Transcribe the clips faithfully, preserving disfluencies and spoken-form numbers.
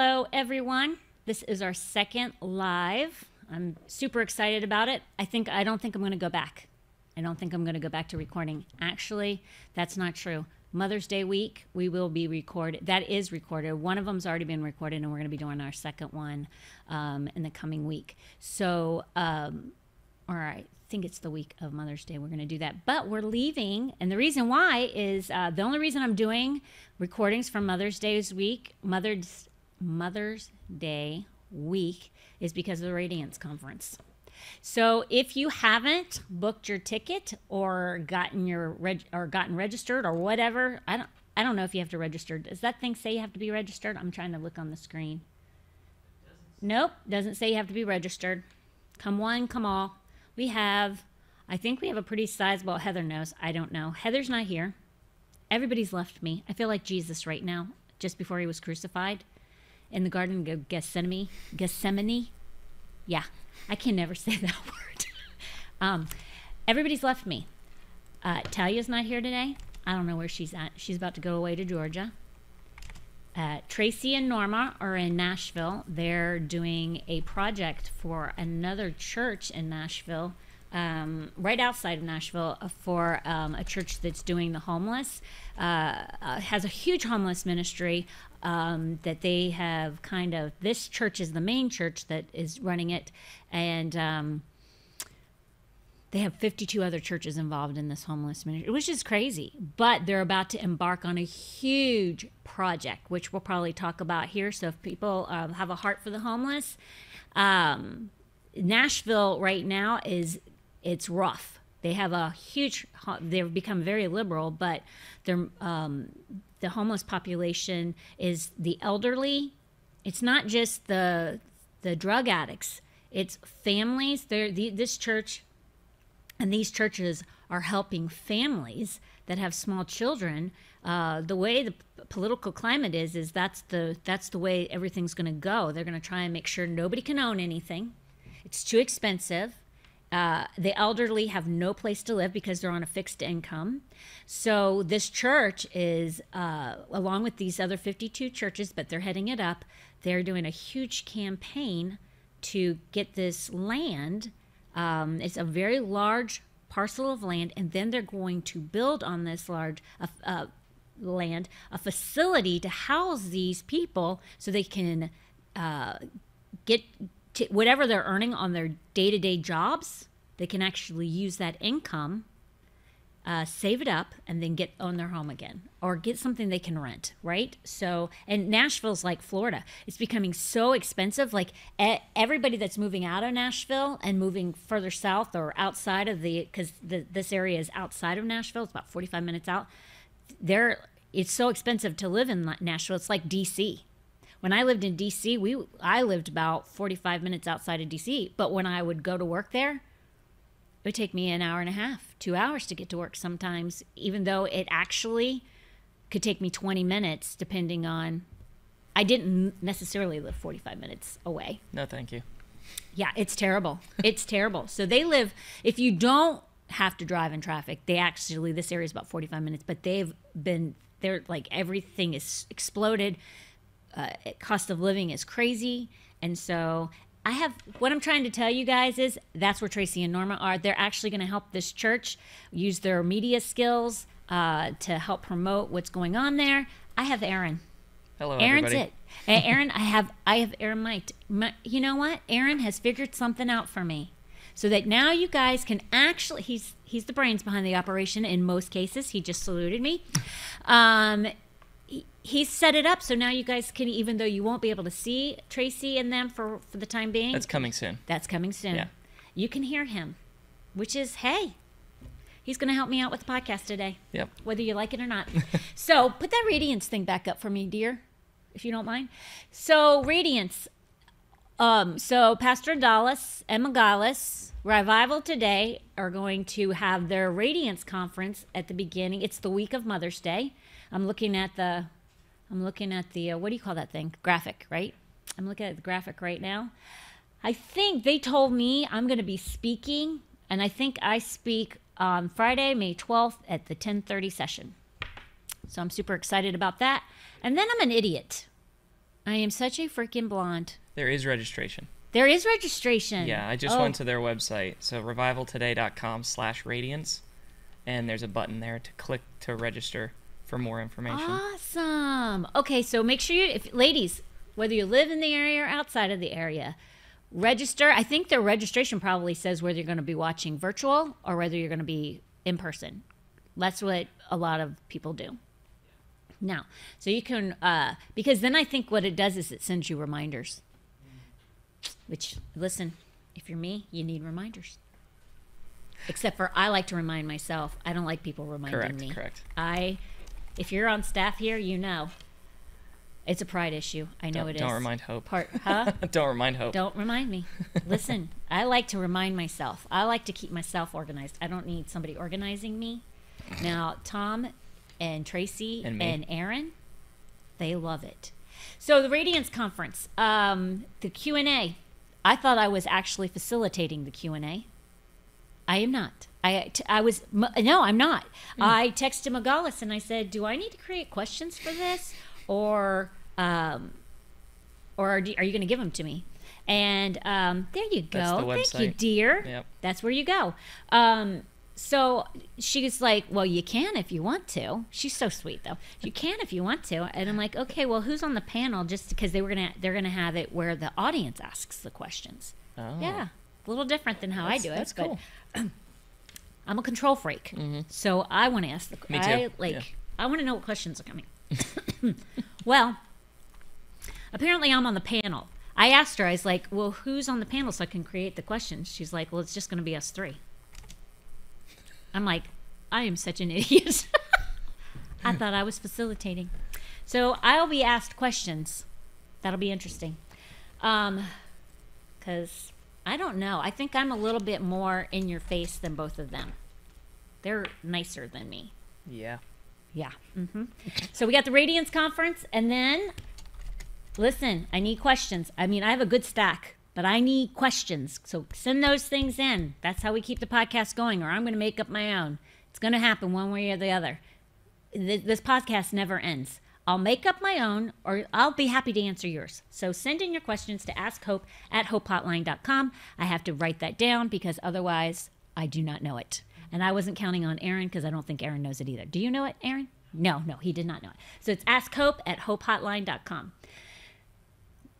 Hello, everyone. This is our second live. I'm super excited about it. I think I don't think I'm going to go back. I don't think I'm going to go back to recording. Actually, that's not true. Mother's Day week, we will be recorded. That is recorded. One of them's already been recorded, and we're going to be doing our second one um, in the coming week. So, um, all right. I think it's the week of Mother's Day. We're going to do that, but we're leaving. And the reason why is uh, the only reason I'm doing recordings for Mother's Day's week, Mother's Mother's Day week, is because of the Radiance Conference. So if you haven't booked your ticket or gotten your reg or gotten registered or whatever, I don't I don't know if you have to register. Does that thing say you have to be registered? I'm trying to look on the screen. Nope, doesn't say you have to be registered. Come one, come all. We have, I think we have a pretty sizable, Heather knows, I don't know. Heather's not here. Everybody's left me. I feel like Jesus right now, just before he was crucified in the Garden of Gethsemane. Gethsemane. Yeah, I can never say that word. um, everybody's left me. Uh, Talia's not here today. I don't know where she's at. She's about to go away to Georgia. Uh, Tracy and Norma are in Nashville. They're doing a project for another church in Nashville, um, right outside of Nashville, for um, a church that's doing the homeless. Uh, uh, has a huge homeless ministry um, that they have kind of, this church is the main church that is running it, and um, they have fifty-two other churches involved in this homeless ministry, which is crazy. But they're about to embark on a huge project, which we'll probably talk about here. So if people uh, have a heart for the homeless, um, Nashville right now is, it's rough. They have a huge, they've become very liberal, but they're, um, the homeless population is the elderly. It's not just the, the drug addicts. It's families. They're, the, this church... And these churches are helping families that have small children. Uh, the way the political climate is, is that's the, that's the way everything's going to go. They're going to try and make sure nobody can own anything. It's too expensive. Uh, the elderly have no place to live because they're on a fixed income. So this church is, uh, along with these other fifty-two churches, but they're heading it up. They're doing a huge campaign to get this land. Um, it's a very large parcel of land, and then they're going to build on this large uh, uh, land a facility to house these people so they can uh, get to whatever they're earning on their day-to-day jobs. They can actually use that income, uh, save it up, and then get own their home again or get something they can rent, right? So, and Nashville's like Florida. It's becoming so expensive. Like everybody that's moving out of Nashville and moving further south or outside of the, because this area is outside of Nashville, it's about forty-five minutes out. There, it's so expensive to live in Nashville. It's like D C. When I lived in D C, we I lived about forty-five minutes outside of D C, but when I would go to work there, it would take me an hour and a half, two hours to get to work sometimes, even though it actually could take me twenty minutes, depending on, I didn't necessarily live forty-five minutes away. No, thank you. Yeah, it's terrible. It's terrible. So they live, if you don't have to drive in traffic, they actually, this area is about forty-five minutes, but they've been, they're like, everything is exploded. Uh, cost of living is crazy. And so I have, what I'm trying to tell you guys is that's where Tracy and Norma are. They're actually going to help this church use their media skills uh, to help promote what's going on there. I have Aaron. Hello, Aaron's everybody. Aaron's it. Aaron, I have, I have Aaron Might. You know what? Aaron has figured something out for me, so that now you guys can actually, he's, he's the brains behind the operation in most cases. He just saluted me. Um, He's set it up so now you guys can, even though you won't be able to see Tracy and them for, for the time being. That's coming soon. That's coming soon. Yeah. You can hear him, which is, hey, he's going to help me out with the podcast today. Yep. Whether you like it or not. So put that Radiance thing back up for me, dear, if you don't mind. So Radiance. Um, so Pastor Dulles and Magalis, Revival Today, are going to have their Radiance Conference at the beginning. It's the week of Mother's Day. I'm looking at the... I'm looking at the, uh, what do you call that thing? Graphic, right? I'm looking at the graphic right now. I think they told me I'm going to be speaking, and I think I speak on Friday, May twelfth at the ten thirty session. So I'm super excited about that. And then I'm an idiot. I am such a freaking blonde. There is registration. There is registration. Yeah, I just oh. went to their website. So revival today dot com slash radiance. And there's a button there to click to register for more information. Awesome. Okay, so make sure you, if, ladies, whether you live in the area or outside of the area, register. I think their registration probably says whether you're going to be watching virtual or whether you're going to be in person. That's what a lot of people do now. So you can, uh, because then I think what it does is it sends you reminders. Which, listen, if you're me, you need reminders. Except for I like to remind myself. I don't like people reminding correct, me. Correct, correct. I, if you're on staff here, you know. It's a pride issue. I know don't, it is. Don't remind Hope. Part, huh? Don't remind Hope. Don't remind me. Listen, I like to remind myself. I like to keep myself organized. I don't need somebody organizing me. Now, Tom and Tracy and, and Aaron, they love it. So the Radiance Conference, um, the Q and A. I thought I was actually facilitating the Q and A. I am not. I, I was, no, I'm not. Mm. I texted Magalis and I said, do I need to create questions for this? Or... Um, or are, do, are you going to give them to me? And um, there you go. That's the website. Thank you, dear. Yep. That's where you go. Um, so she was like, well, you can if you want to. She's so sweet, though. You can if you want to. And I'm like, okay, well, who's on the panel? Just because they were gonna, they're going to have it where the audience asks the questions. Oh. Yeah. A little different than how that's, I do it. That's cool. I'm a control freak. Mm-hmm. So I want to ask the questions. Me too. I, like, yeah. I want to know what questions are coming. Well... Apparently, I'm on the panel. I asked her, I was like, well, who's on the panel so I can create the questions? She's like, well, it's just going to be us three. I'm like, I am such an idiot. I thought I was facilitating. So I'll be asked questions. That'll be interesting. Um, because I don't know. I think I'm a little bit more in your face than both of them. They're nicer than me. Yeah. Yeah. Mm-hmm. So we got the Radiance Conference, and then... Listen, I need questions. I mean, I have a good stack, but I need questions. So send those things in. That's how we keep the podcast going, or I'm going to make up my own. It's going to happen one way or the other. This podcast never ends. I'll make up my own, or I'll be happy to answer yours. So send in your questions to ask hope at hope hotline dot com. I have to write that down because otherwise I do not know it. And I wasn't counting on Aaron because I don't think Aaron knows it either. Do you know it, Aaron? No, no, he did not know it. So it's ask hope at hope hotline dot com.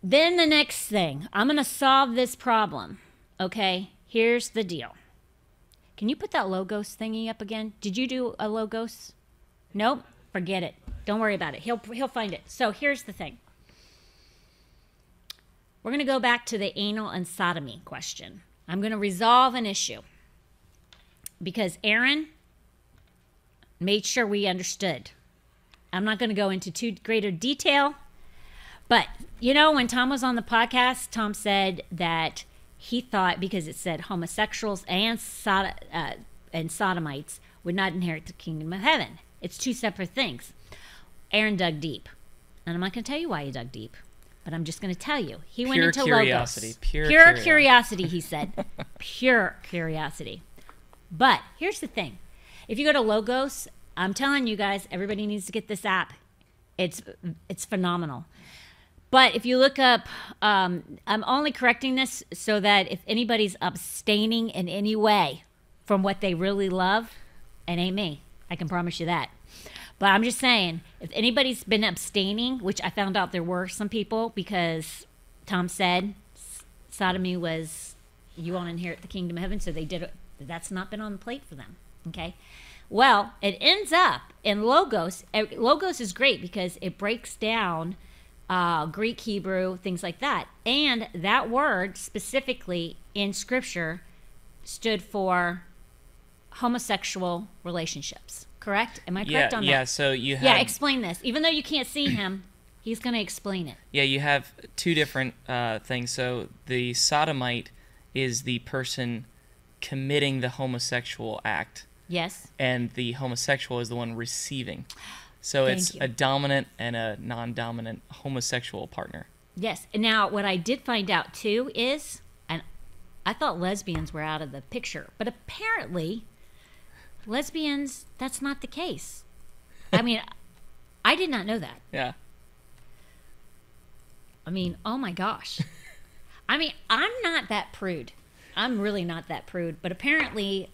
Then the next thing, I'm going to solve this problem. Okay, here's the deal. Can you put that Logos thingy up again? Did you do a Logos? Nope, forget it. Don't worry about it. He'll, he'll find it. So here's the thing. We're going to go back to the anal and sodomy question. I'm going to resolve an issue because Aaron made sure we understood. I'm not going to go into too greater detail. But, you know, when Tom was on the podcast, Tom said that he thought, because it said homosexuals and, sod uh, and sodomites would not inherit the kingdom of heaven. It's two separate things. Aaron dug deep. And I'm not going to tell you why he dug deep, but I'm just going to tell you. He pure went into curiosity. Logos. Pure, pure curiosity. Pure curiosity, he said. Pure curiosity. But here's the thing. If you go to Logos, I'm telling you guys, everybody needs to get this app. It's, it's phenomenal. But if you look up, um, I'm only correcting this so that if anybody's abstaining in any way from what they really love, it ain't me. I can promise you that. But I'm just saying, if anybody's been abstaining, which I found out there were some people because Tom said sodomy was, you won't inherit the kingdom of heaven, so they did it. That's not been on the plate for them, okay? Well, it ends up in Logos. Logos is great because it breaks down Uh, Greek, Hebrew, things like that. And that word specifically in Scripture stood for homosexual relationships. Correct? Am I correct yeah, on that? Yeah, so you have... Yeah, explain this. Even though you can't see him, he's going to explain it. Yeah, you have two different uh, things. So the sodomite is the person committing the homosexual act. Yes. And the homosexual is the one receiving. So Thank it's you. a dominant and a non-dominant homosexual partner. Yes. And now what I did find out too is, and I thought lesbians were out of the picture, but apparently lesbians, that's not the case. I mean, I did not know that. Yeah. I mean, oh my gosh. I mean, I'm not that prude. I'm really not that prude, but apparently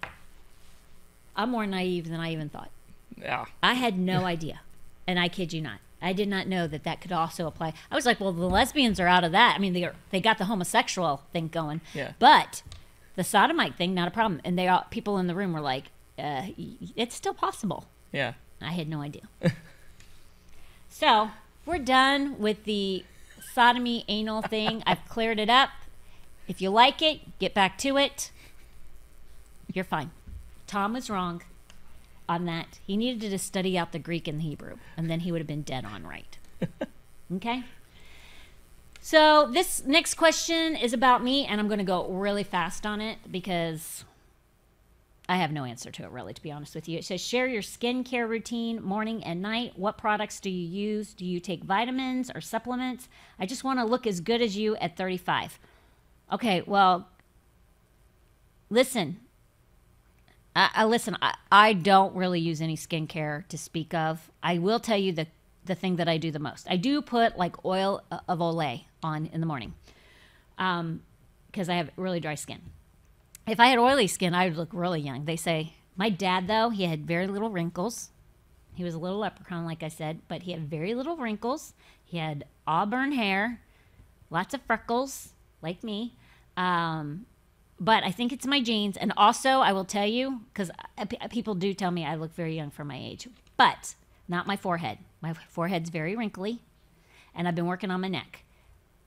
I'm more naive than I even thought. Yeah. I had no idea, and I kid you not. I did not know that that could also apply. I was like, well, the lesbians are out of that. I mean, they are, they got the homosexual thing going. Yeah. But the sodomite thing, not a problem. And they all, people in the room were like, uh, it's still possible. Yeah. I had no idea. So we're done with the sodomy anal thing. I've cleared it up. If you like it, get back to it. You're fine. Tom was wrong on that. He needed to study out the Greek and the Hebrew, and then he would have been dead on right. Okay? So this next question is about me, and I'm going to go really fast on it because I have no answer to it, really, to be honest with you. It says, share your skincare routine morning and night. What products do you use? Do you take vitamins or supplements? I just want to look as good as you at thirty-five. Okay, well, listen. I, I listen, I, I don't really use any skincare to speak of. I will tell you the, the thing that I do the most. I do put like oil of Olay on in the morning because um, I have really dry skin. If I had oily skin, I would look really young. They say, my dad, though, he had very little wrinkles. He was a little leprechaun, like I said, but he had very little wrinkles. He had auburn hair, lots of freckles, like me. Um, But I think it's my genes. And also, I will tell you, because people do tell me I look very young for my age, but not my forehead. My forehead's very wrinkly, and I've been working on my neck.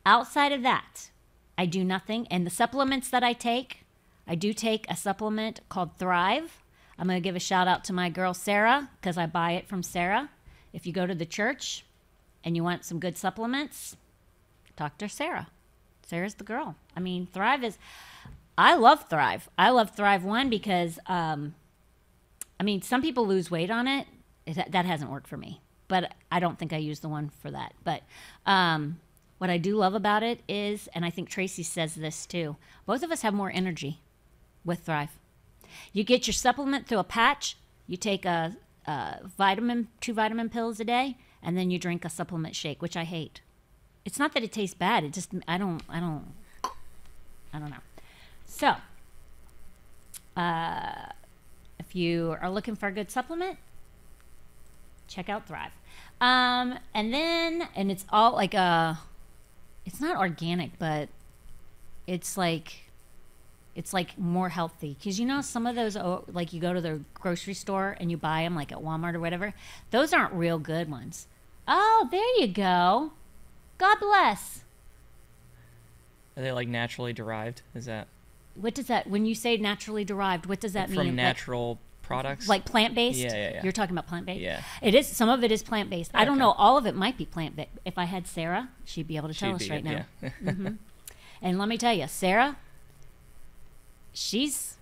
Outside of that, I do nothing. And the supplements that I take, I do take a supplement called Thrive. I'm going to give a shout out to my girl, Sarah, because I buy it from Sarah. If you go to the church and you want some good supplements, talk to Sarah. Sarah's the girl. I mean, Thrive is... I love Thrive. I love Thrive One because, um, I mean, some people lose weight on it. it. That hasn't worked for me, but I don't think I use the one for that. But um, what I do love about it is, and I think Tracy says this too, both of us have more energy with Thrive. You get your supplement through a patch. You take a, a vitamin, two vitamin pills a day, and then you drink a supplement shake, which I hate. It's not that it tastes bad. It just, I don't, I don't, I don't know. So, uh, if you are looking for a good supplement, check out Thrive. Um, and then, and it's all like a, it's not organic, but it's like, it's like more healthy. Because you know some of those, like you go to the grocery store and you buy them like at Walmart or whatever. Those aren't real good ones. Oh, there you go. God bless. Are they like naturally derived? Is that? What does that, when you say naturally derived, what does that mean? From natural like, products? Like plant-based? Yeah, yeah, yeah. You're talking about plant-based? Yeah. It is, some of it is plant-based. Okay. I don't know, all of it might be plant-based. If I had Sarah, she'd be able to tell she'd us right it, now. Yeah. Mm-hmm. And let me tell you, Sarah, she's,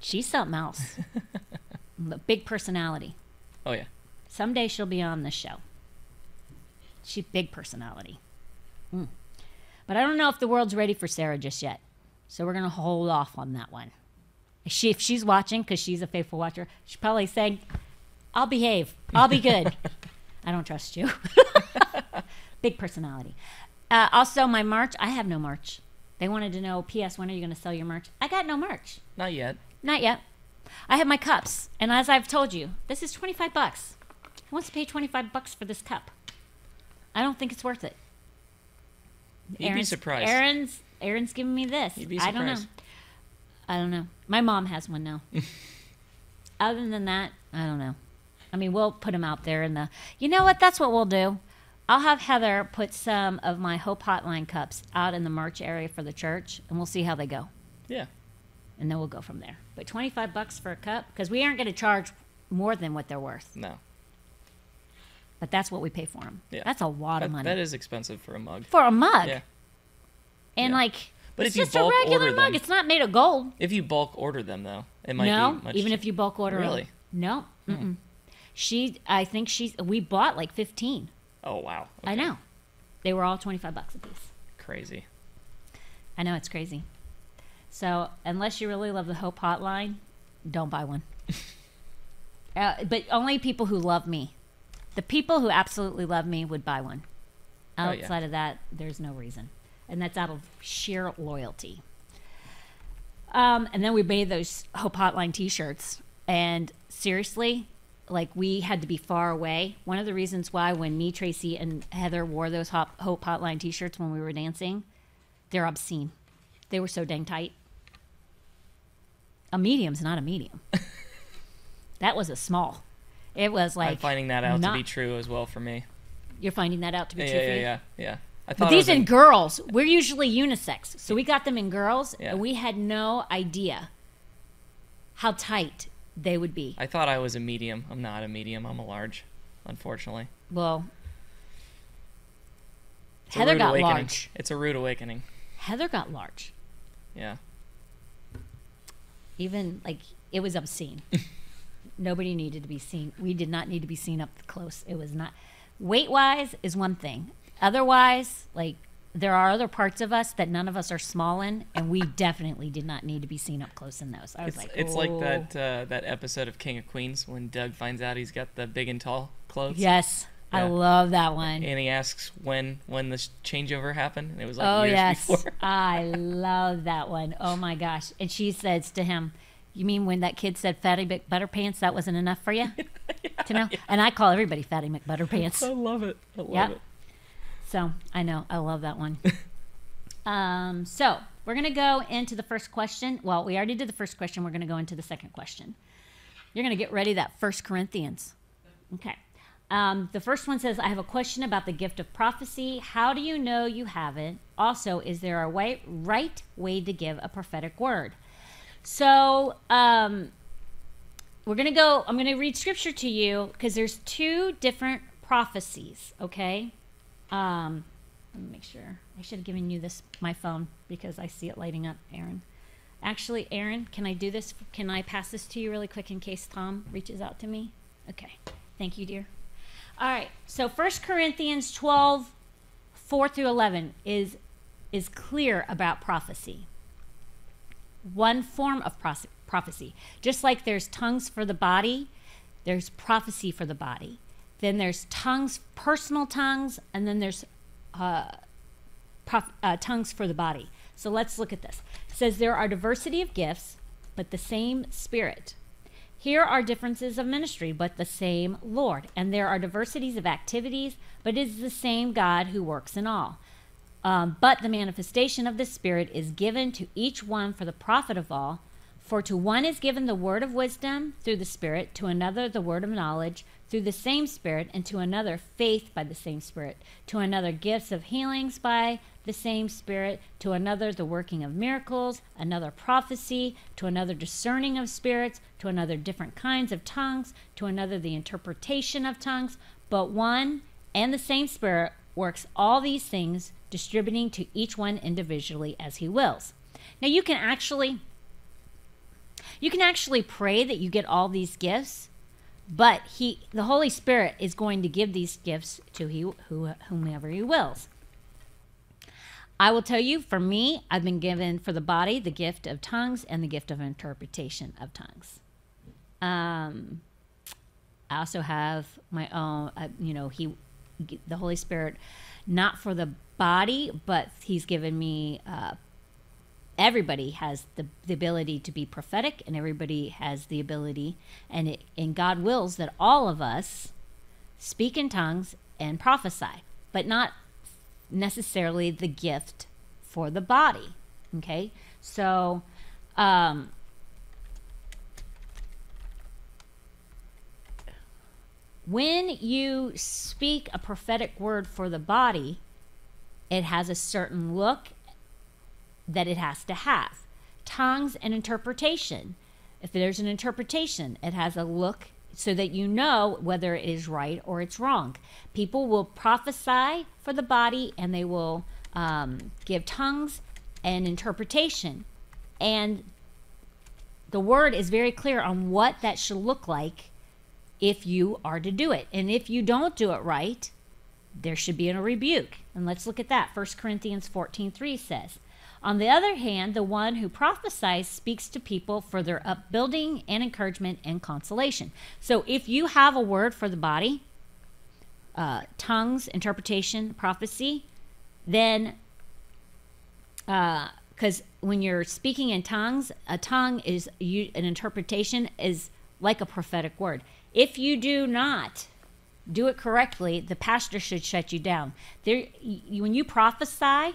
she's something else. A big personality. Oh, yeah. Someday she'll be on this show. She's big personality. Mm. But I don't know if the world's ready for Sarah just yet. So we're going to hold off on that one. She, if she's watching, because she's a faithful watcher, she's probably saying, I'll behave. I'll be good. I don't trust you. Big personality. Uh, also, my merch, I have no merch. They wanted to know, P S, when are you going to sell your merch? I got no merch. Not yet. Not yet. I have my cups. And as I've told you, this is twenty-five bucks. Who wants to pay twenty-five bucks for this cup? I don't think it's worth it. You'd Aaron's, be surprised. Aaron's, Aaron's giving me this. You'd be surprised. I don't know. I don't know. My mom has one now. Other than that, I don't know. I mean, we'll put them out there in the... You know what? That's what we'll do. I'll have Heather put some of my Hope Hotline cups out in the merch area for the church, and we'll see how they go. Yeah. And then we'll go from there. But twenty-five bucks for a cup? Because we aren't going to charge more than what they're worth. No. But that's what we pay for them. Yeah. That's a lot of money. That is expensive for a mug. For a mug. Yeah. And yeah. like, but it's if just you bulk a regular order mug. Them, it's not made of gold. If you bulk order them, though, it might no, be much even cheaper. If you bulk order really? Them. No. Mm-mm. Hmm. She, I think she, we bought like fifteen. Oh, wow. Okay. I know. They were all twenty-five bucks a piece. Crazy. I know, it's crazy. So unless you really love the Hope Hotline, don't buy one. uh, but only people who love me. The people who absolutely love me would buy one. Outside oh, yeah. of that, there's no reason. And that's out of sheer loyalty. Um, and then we made those Hope Hotline t-shirts. And seriously, like, we had to be far away. One of the reasons why when me, Tracy, and Heather wore those Hope Hotline t-shirts when we were dancing, they're obscene. They were so dang tight. A medium's not a medium. That was a small. It was like... I'm finding that out not, to be true as well for me. You're finding that out to be yeah, true yeah, for yeah, you? Yeah, yeah, yeah. I but these in, in girls, we're usually unisex. So we got them in girls, yeah. and we had no idea how tight they would be. I thought I was a medium. I'm not a medium. I'm a large, unfortunately. Well, it's Heather got awakening. large. It's a rude awakening. Heather got large. Yeah. Even, like, it was obscene. Nobody needed to be seen. We did not need to be seen up close. It was not... Weight-wise is one thing. Otherwise, like, there are other parts of us that none of us are small in, and we definitely did not need to be seen up close in those. I was it's, like, it's oh. like that uh, that episode of King of Queens when Doug finds out he's got the big and tall clothes. Yes, yeah. I love that one. And he asks when when the changeover happened, and it was like oh, years yes. before. I love that one. Oh my gosh! And she says to him, "You mean when that kid said Fatty McButterpants, that wasn't enough for you yeah, to know?" Yeah. And I call everybody Fatty McButterpants. I love it. I love yep. it. So, I know. I love that one. um, so, we're going to go into the first question. Well, we already did the first question. We're going to go into the second question. You're going to get ready that First Corinthians. Okay. Um, the first one says, I have a question about the gift of prophecy. How do you know you have it? Also, is there a way, right way to give a prophetic word? So, um, we're going to go, I'm going to read scripture to you because there's two different prophecies, okay? Um, let me make sure. I should have given you this, my phone, because I see it lighting up, Aaron. Actually, Aaron, can I do this? Can I pass this to you really quick in case Tom reaches out to me? Okay. Thank you, dear. All right. So First Corinthians twelve, four through eleven is, is clear about prophecy. One form of prophecy. Just like there's tongues for the body, there's prophecy for the body. Then there's tongues, personal tongues, and then there's uh, prof uh, tongues for the body. So let's look at this. It says there are diversity of gifts, but the same Spirit. Here are differences of ministry, but the same Lord. And there are diversities of activities, but it is the same God who works in all. Um, but the manifestation of the Spirit is given to each one for the profit of all. For to one is given the word of wisdom through the Spirit, to another the word of knowledge through the same Spirit, and to another faith by the same Spirit, to another gifts of healings by the same Spirit, to another the working of miracles, another prophecy, to another discerning of spirits, to another different kinds of tongues, to another the interpretation of tongues. But one and the same Spirit works all these things, distributing to each one individually as he wills. Now you can actually... You can actually pray that you get all these gifts, but he, the Holy Spirit is going to give these gifts to he, who, whomever he wills. I will tell you, for me, I've been given for the body the gift of tongues and the gift of interpretation of tongues. Um, I also have my own, uh, you know, he, the Holy Spirit, not for the body, but he's given me uh everybody has the, the ability to be prophetic, and everybody has the ability, and it, and God wills that all of us speak in tongues and prophesy, but not necessarily the gift for the body. Okay, so um, when you speak a prophetic word for the body, it has a certain look that it has to have. Tongues and interpretation. If there's an interpretation, it has a look so that you know whether it is right or it's wrong. People will prophesy for the body, and they will um, give tongues and interpretation. And the word is very clear on what that should look like if you are to do it. And if you don't do it right, there should be a rebuke. And let's look at that. First Corinthians fourteen three says, on the other hand, the one who prophesies speaks to people for their upbuilding and encouragement and consolation. So if you have a word for the body, uh, tongues, interpretation, prophecy, then because uh, when you're speaking in tongues, a tongue is you, an interpretation is like a prophetic word. If you do not do it correctly, the pastor should shut you down. There, you, when you prophesy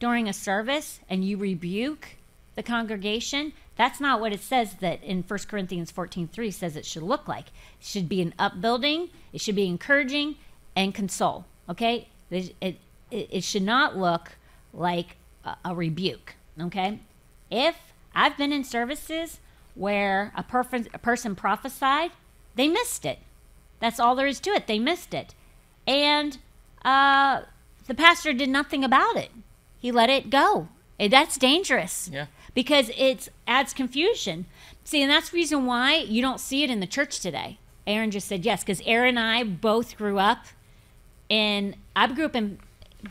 during a service and you rebuke the congregation, that's not what it says that in First Corinthians fourteen three says it should look like. It should be an upbuilding. It should be encouraging and console. Okay? It, it, it should not look like a, a rebuke. Okay? If I've been in services where a, perf- a person prophesied, they missed it. That's all there is to it. They missed it. And uh, the pastor did nothing about it. He let it go. And that's dangerous. Yeah. Because it adds confusion. See, and that's the reason why you don't see it in the church today. Aaron just said yes, because Aaron and I both grew up in, I grew up in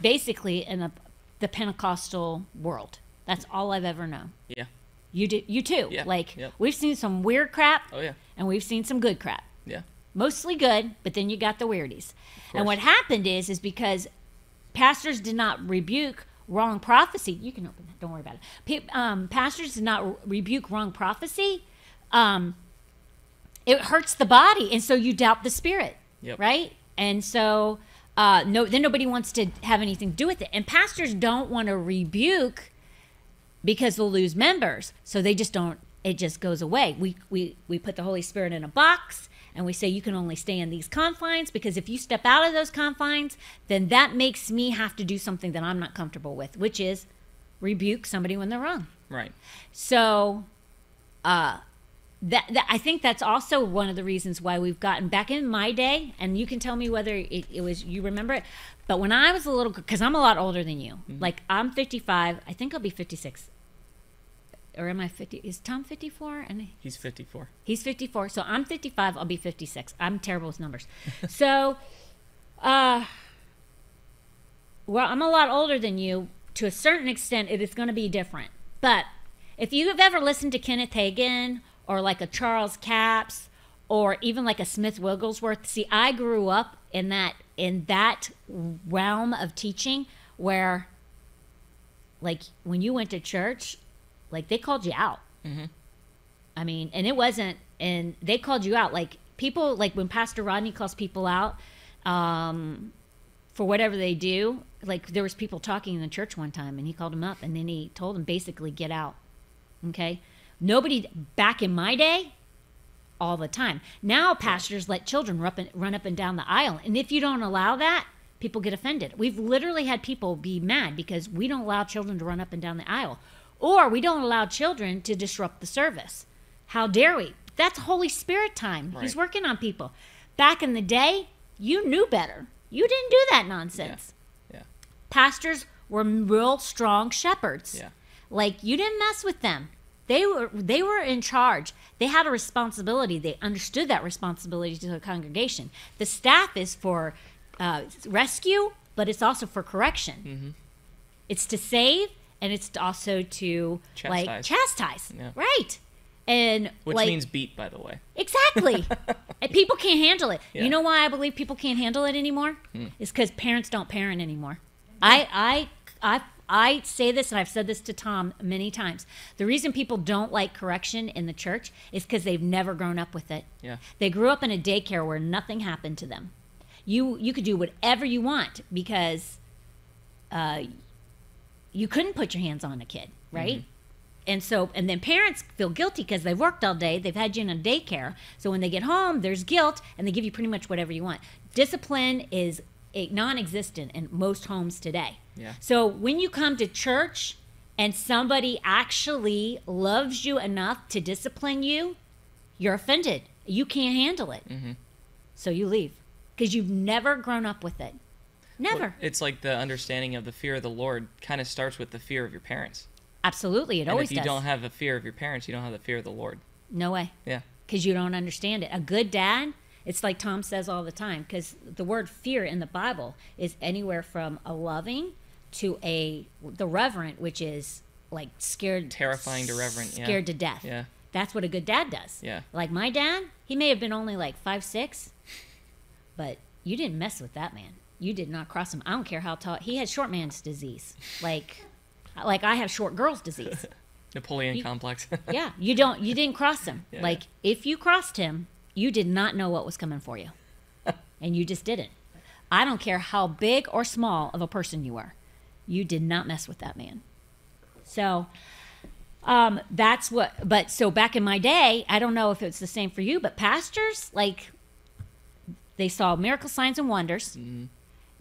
basically in a, the Pentecostal world. That's all I've ever known. Yeah. You do, you too. Yeah. Like, yep. We've seen some weird crap. Oh, yeah. And we've seen some good crap. Yeah. Mostly good, but then you got the weirdies. And what happened is, is because pastors did not rebuke wrong prophecy. You can open that. Don't worry about it. Um, pastors did not rebuke wrong prophecy. Um, it hurts the body, and so you doubt the spirit, yep. Right? And so uh, no, then nobody wants to have anything to do with it. And pastors don't want to rebuke because they'll lose members, so they just don't. It just goes away. We we we put the Holy Spirit in a box. And we say you can only stay in these confines, because if you step out of those confines, then that makes me have to do something that I'm not comfortable with, which is rebuke somebody when they're wrong. Right. So uh, that, that I think that's also one of the reasons why we've gotten back in my day. And you can tell me whether it, it was you remember it. But when I was a little, because I'm a lot older than you. Mm-hmm. Like I'm fifty-five. I think I'll be fifty-six. Or am I fifty? Is Tom fifty-four? And he's fifty-four. He's fifty-four. So I'm fifty-five. I'll be fifty-six. I'm terrible with numbers. so, uh, well, I'm a lot older than you. To a certain extent, it is going to be different. But if you have ever listened to Kenneth Hagin or like a Charles Capps or even like a Smith Wigglesworth, see, I grew up in that in that realm of teaching where, like, when you went to church. Like, they called you out. Mm-hmm. I mean, and it wasn't, and they called you out. Like, people, like, when Pastor Rodney calls people out um, for whatever they do, like, there was people talking in the church one time, and he called them up, and then he told them, basically, get out, okay? Nobody, back in my day, all the time. Now, pastors let children run up and, run up and down the aisle, and if you don't allow that, people get offended. We've literally had people be mad because we don't allow children to run up and down the aisle. Or we don't allow children to disrupt the service. How dare we? That's Holy Spirit time. Right. He's working on people. Back in the day, you knew better. You didn't do that nonsense. Yeah. Yeah. Pastors were real strong shepherds. Yeah. Like, you didn't mess with them. They were they were in charge. They had a responsibility. They understood that responsibility to the congregation. The staff is for uh, rescue, but it's also for correction. Mm-hmm. It's to save. And it's also to, chastise. like, chastise. Yeah. Right. And Which like, means beat, by the way. Exactly. And people can't handle it. Yeah. You know why I believe people can't handle it anymore? Mm. It's because parents don't parent anymore. Yeah. I, I, I, I say this, and I've said this to Tom many times. The reason people don't like correction in the church is because they've never grown up with it. Yeah. They grew up in a daycare where nothing happened to them. You, you could do whatever you want because... Uh, You couldn't put your hands on a kid, right? Mm-hmm. And so, and then parents feel guilty because they've worked all day. They've had you in a daycare. So when they get home, there's guilt, and they give you pretty much whatever you want. Discipline is non-existent in most homes today. Yeah. So when you come to church and somebody actually loves you enough to discipline you, you're offended. You can't handle it. Mm-hmm. So you leave because you've never grown up with it. Never. Well, it's like the understanding of the fear of the Lord kind of starts with the fear of your parents. Absolutely. It and always does. If you does. don't have the fear of your parents, you don't have the fear of the Lord. No way. Yeah. Because you don't understand it. A good dad, it's like Tom says all the time, because the word fear in the Bible is anywhere from a loving to a the reverent, which is like scared. Terrifying to reverent. Scared yeah. to death. Yeah. That's what a good dad does. Yeah. Like my dad, he may have been only like five, six, but... you didn't mess with that man. You did not cross him. I don't care how tall. He had short man's disease. Like, like I have short girl's disease. Napoleon you, complex. Yeah. You don't, you didn't cross him. Yeah, like yeah. If you crossed him, you did not know what was coming for you. And you just didn't. I don't care how big or small of a person you are. You did not mess with that man. So um, that's what, but so back in my day, I don't know if it's the same for you, but pastors, like they saw miracle signs and wonders. Mm-hmm.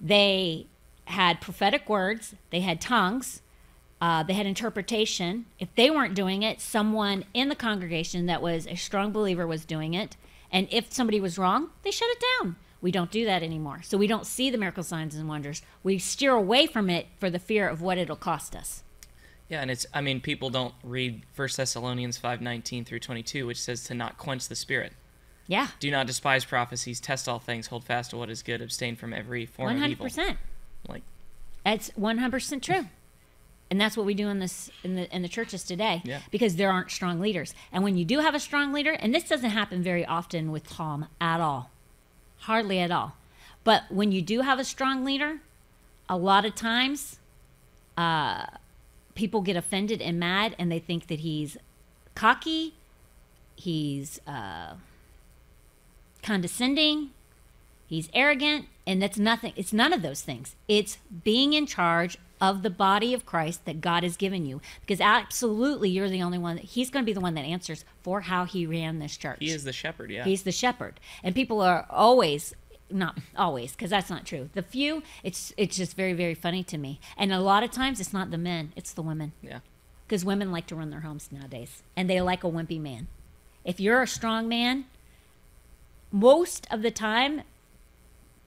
They had prophetic words. They had tongues. Uh, they had interpretation. If they weren't doing it, someone in the congregation that was a strong believer was doing it. And if somebody was wrong, they shut it down. We don't do that anymore. So we don't see the miracle signs and wonders. We steer away from it for the fear of what it'll cost us. Yeah, and it's, I mean, people don't read First Thessalonians five nineteen through twenty-two, which says to not quench the spirit. Yeah. Do not despise prophecies, test all things, hold fast to what is good, abstain from every form of evil. one hundred percent. Like that's one hundred percent true. And that's what we do in this in the in the churches today, yeah. Because there aren't strong leaders. And when you do have a strong leader, and this doesn't happen very often with Tom at all. Hardly at all. But when you do have a strong leader, a lot of times uh, people get offended and mad, and they think that he's cocky, he's uh, condescending, he's arrogant, and that's nothing. It's none of those things. It's being in charge of the body of Christ that God has given you, because absolutely you're the only one that, he's going to be the one that answers for how he ran this church. He is the shepherd. Yeah, he's the shepherd. And people are always, not always, because that's not true, the few, it's it's just very very funny to me. And a lot of times it's not the men, it's the women. Yeah, because women like to run their homes nowadays, and they like a wimpy man. If you're a strong man, most of the time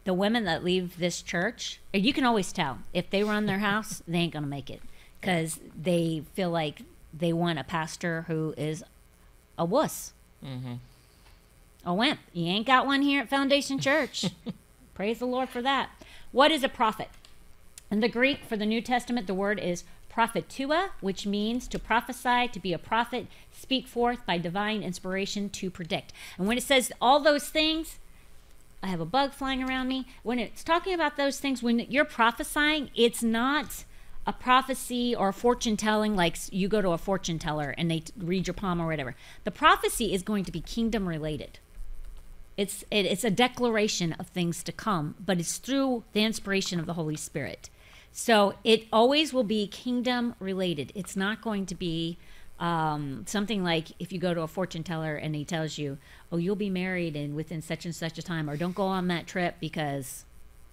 the women that leave this church, you can always tell if they run their house, they ain't gonna make it, because they feel like they want a pastor who is a wuss, mm-hmm. a wimp. You ain't got one here at Foundation Church. Praise the Lord for that. What is a prophet? In the Greek for the New Testament, the word is prophetua, which means to prophesy, to be a prophet, speak forth by divine inspiration, to predict. And when it says all those things, I have a bug flying around me. When it's talking about those things, when you're prophesying, it's not a prophecy or a fortune telling, like you go to a fortune teller and they read your palm or whatever. The prophecy is going to be kingdom related. It's, it, it's a declaration of things to come, but it's through the inspiration of the Holy Spirit. So it always will be kingdom related. It's not going to be Um, something like if you go to a fortune teller and he tells you, oh, you'll be married and within such and such a time, or don't go on that trip because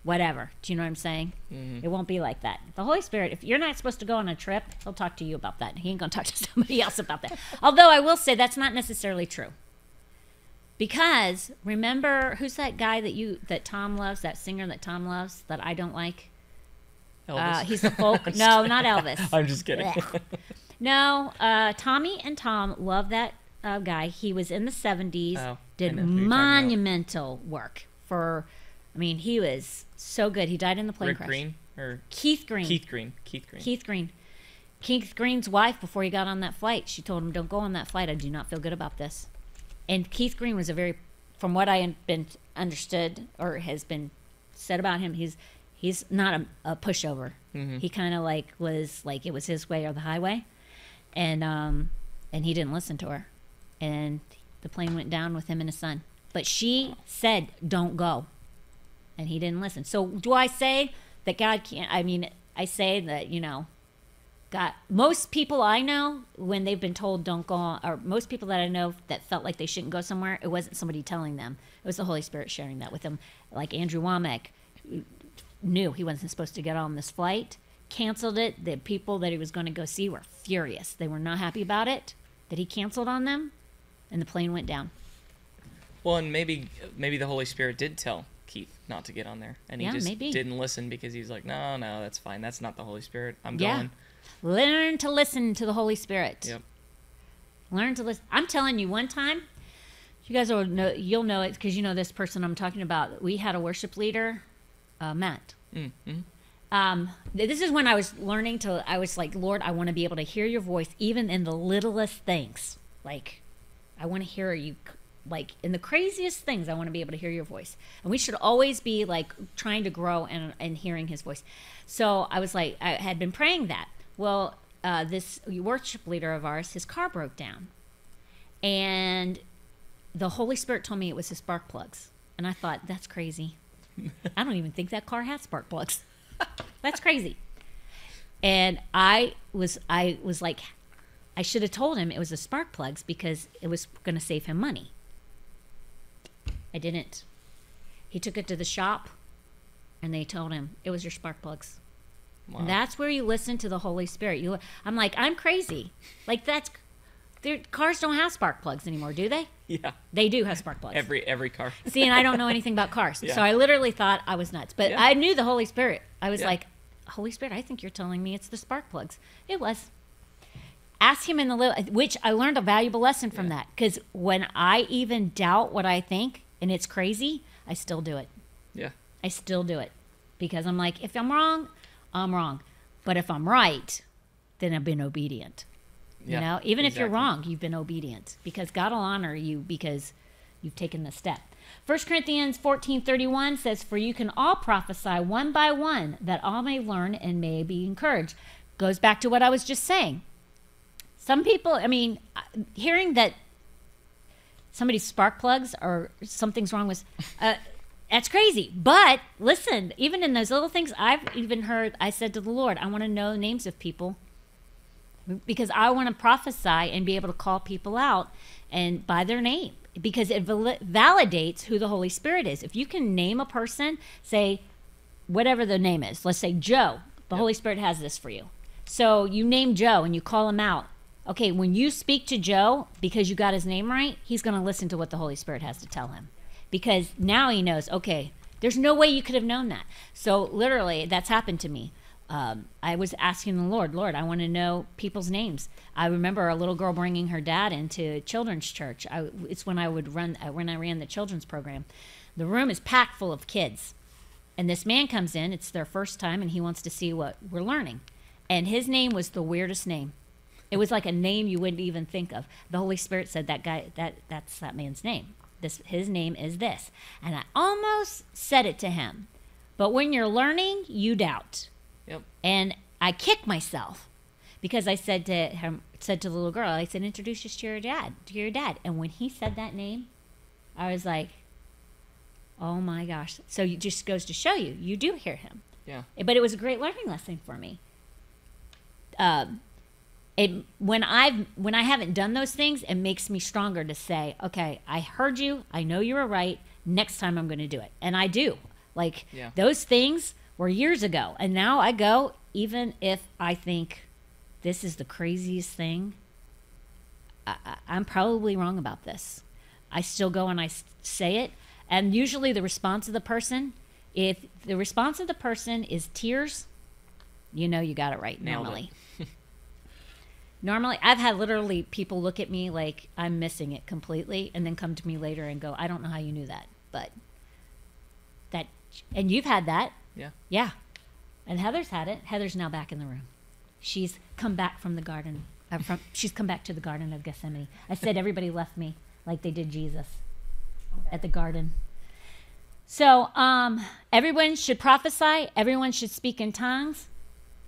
whatever. Do you know what I'm saying? Mm-hmm. It won't be like that. The Holy Spirit, if you're not supposed to go on a trip, he'll talk to you about that. He ain't going to talk to somebody else about that. Although I will say that's not necessarily true. Because remember, who's that guy that you, that Tom loves, that singer that Tom loves that I don't like? Elvis. Uh, he's a folk. No, kidding. Not Elvis. I'm just kidding. No, uh, Tommy and Tom love that uh, guy. He was in the seventies, oh, did monumental work for, I mean, he was so good. He died in the plane Rick crash. Green or Keith Green. Keith Green. Keith Green. Keith Green. Keith Green's wife, before he got on that flight, she told him, don't go on that flight. I do not feel good about this. And Keith Green was a very, from what I have been understood or has been said about him, he's he's not a, a pushover. Mm-hmm. He kind of like was like it was his way or the highway. And um, and he didn't listen to her. And the plane went down with him and his son. But she said, don't go. And he didn't listen. So do I say that God can't, I mean, I say that, you know, God, most people I know, when they've been told don't go, on, or most people that I know that felt like they shouldn't go somewhere, it wasn't somebody telling them. It was the Holy Spirit sharing that with them. Like Andrew Womack knew he wasn't supposed to get on this flight. Canceled it. The people that he was going to go see were furious. They were not happy about it, that he canceled on them, and the plane went down. Well, and maybe maybe the Holy Spirit did tell Keith not to get on there, and he yeah, just maybe. didn't listen because he's like, no, no, that's fine. That's not the Holy Spirit. I'm yeah. going. Learn to listen to the Holy Spirit. Yep. Learn to listen. I'm telling you, one time, you guys will know, you'll know it because you know this person I'm talking about. We had a worship leader, uh, Matt. Mm-hmm. Um, this is when I was learning to, I was like, Lord, I want to be able to hear your voice, even in the littlest things. Like, I want to hear you like in the craziest things, I want to be able to hear your voice. And we should always be like trying to grow and, and hearing his voice. So I was like, I had been praying that. Well, uh, this worship leader of ours, his car broke down. And the Holy Spirit told me it was his spark plugs. And I thought, that's crazy. I don't even think that car had spark plugs. That's crazy. And I was, I was like, I should have told him it was the spark plugs because it was going to save him money. I didn't. He took it to the shop and they told him it was your spark plugs. Wow. And that's where you listen to the Holy Spirit. You, I'm like, I'm crazy. Like that's, their cars don't have spark plugs anymore, do they? Yeah. They do have spark plugs. Every every car. See, and I don't know anything about cars. Yeah. So I literally thought I was nuts. But yeah. I knew the Holy Spirit. I was yeah. like, Holy Spirit, I think you're telling me it's the spark plugs. It was. Ask him in the little, which I learned a valuable lesson from yeah. that. Because when I even doubt what I think, and it's crazy, I still do it. Yeah. I still do it. Because I'm like, if I'm wrong, I'm wrong. But if I'm right, then I've been obedient. You yeah, know, even exactly. if you're wrong, you've been obedient because God will honor you because you've taken the step. First Corinthians fourteen thirty-one says, for you can all prophesy one by one that all may learn and may be encouraged. Goes back to what I was just saying. Some people, I mean, hearing that somebody's spark plugs or something's wrong with, uh, that's crazy. But listen, even in those little things, I've even heard, I said to the Lord, I want to know names of people. Because I want to prophesy and be able to call people out and by their name. Because it val- validates who the Holy Spirit is. If you can name a person, say whatever the name is. Let's say Joe. The yep. Holy Spirit has this for you. So you name Joe and you call him out. Okay, when you speak to Joe, because you got his name right, he's going to listen to what the Holy Spirit has to tell him. Because now he knows, okay, there's no way you could have known that. So literally, that's happened to me. Um, I was asking the Lord, Lord, I want to know people's names. I remember a little girl bringing her dad into children's church. I, it's when I would run, when I ran the children's program. The room is packed full of kids. And this man comes in, it's their first time, and he wants to see what we're learning. And his name was the weirdest name. It was like a name you wouldn't even think of. The Holy Spirit said, that guy, that that's that man's name. This, his name is this. And I almost said it to him. But when you're learning, you doubt. Yep. And I kicked myself because I said to him, said to the little girl, I said, introduce us to your dad, to your dad. And when he said that name, I was like, oh my gosh. So it just goes to show you, you do hear him. Yeah. But it was a great learning lesson for me. Um, it, when I've, when I haven't done those things, it makes me stronger to say, okay, I heard you. I know you were right. Next time I'm going to do it. And I do. Like yeah. those things were years ago, and now I go, even if I think this is the craziest thing, I, I, I'm probably wrong about this. I still go and I s- say it, and usually the response of the person, if the response of the person is tears, you know you got it right normally. Normally, I've had literally people look at me like I'm missing it completely, and then come to me later and go, I don't know how you knew that, but that, and you've had that. Yeah. Yeah. And Heather's had it. Heather's now back in the room. She's come back from the garden. Uh, from, she's come back to the Garden of Gethsemane. I said everybody left me like they did Jesus at the garden. So um, everyone should prophesy. Everyone should speak in tongues.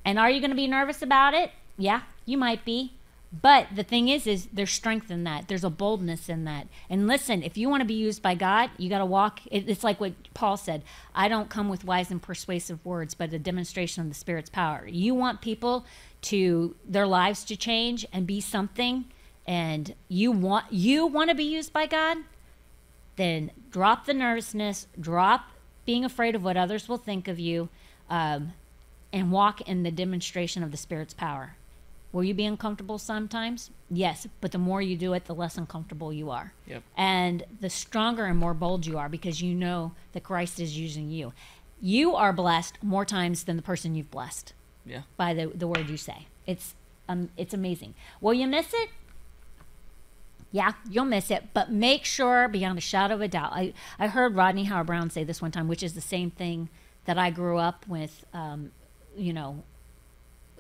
And are you going to be nervous about it? Yeah, you might be. But the thing is, is there's strength in that. There's a boldness in that. And listen, if you want to be used by God, you got to walk. It's like what Paul said. I don't come with wise and persuasive words, but a demonstration of the Spirit's power. You want people to, their lives to change and be something, and you want, you want to be used by God, then drop the nervousness, drop being afraid of what others will think of you, um, and walk in the demonstration of the Spirit's power. Will you be uncomfortable sometimes? Yes, but the more you do it, the less uncomfortable you are. Yep. And the stronger and more bold you are because you know that Christ is using you. You are blessed more times than the person you've blessed yeah. by the, the word you say. It's um, it's amazing. Will you miss it? Yeah, you'll miss it, but make sure beyond a shadow of a doubt. I, I heard Rodney Howard Brown say this one time, which is the same thing that I grew up with, um, you know,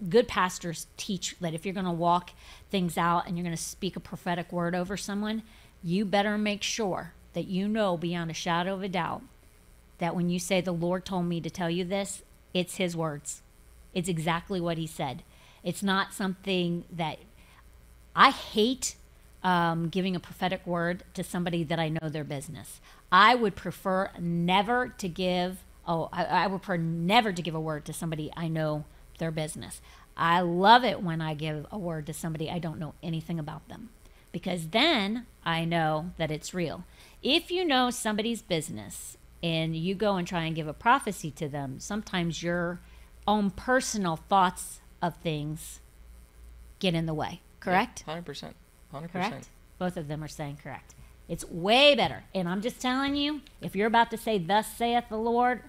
good pastors teach that if you're going to walk things out and you're going to speak a prophetic word over someone, you better make sure that you know beyond a shadow of a doubt that when you say the Lord told me to tell you this, it's his words. It's exactly what he said. It's not something that I hate um, giving a prophetic word to somebody that I know their business. I would prefer never to give. Oh, I, I would prefer never to give a word to somebody I know their business. I love it when I give a word to somebody I don't know anything about them, because then I know that it's real. If you know somebody's business and you go and try and give a prophecy to them, sometimes your own personal thoughts of things get in the way, correct? Yeah, one hundred percent. one hundred percent. Correct? Both of them are saying correct. It's way better. And I'm just telling you, if you're about to say, thus saith the Lord,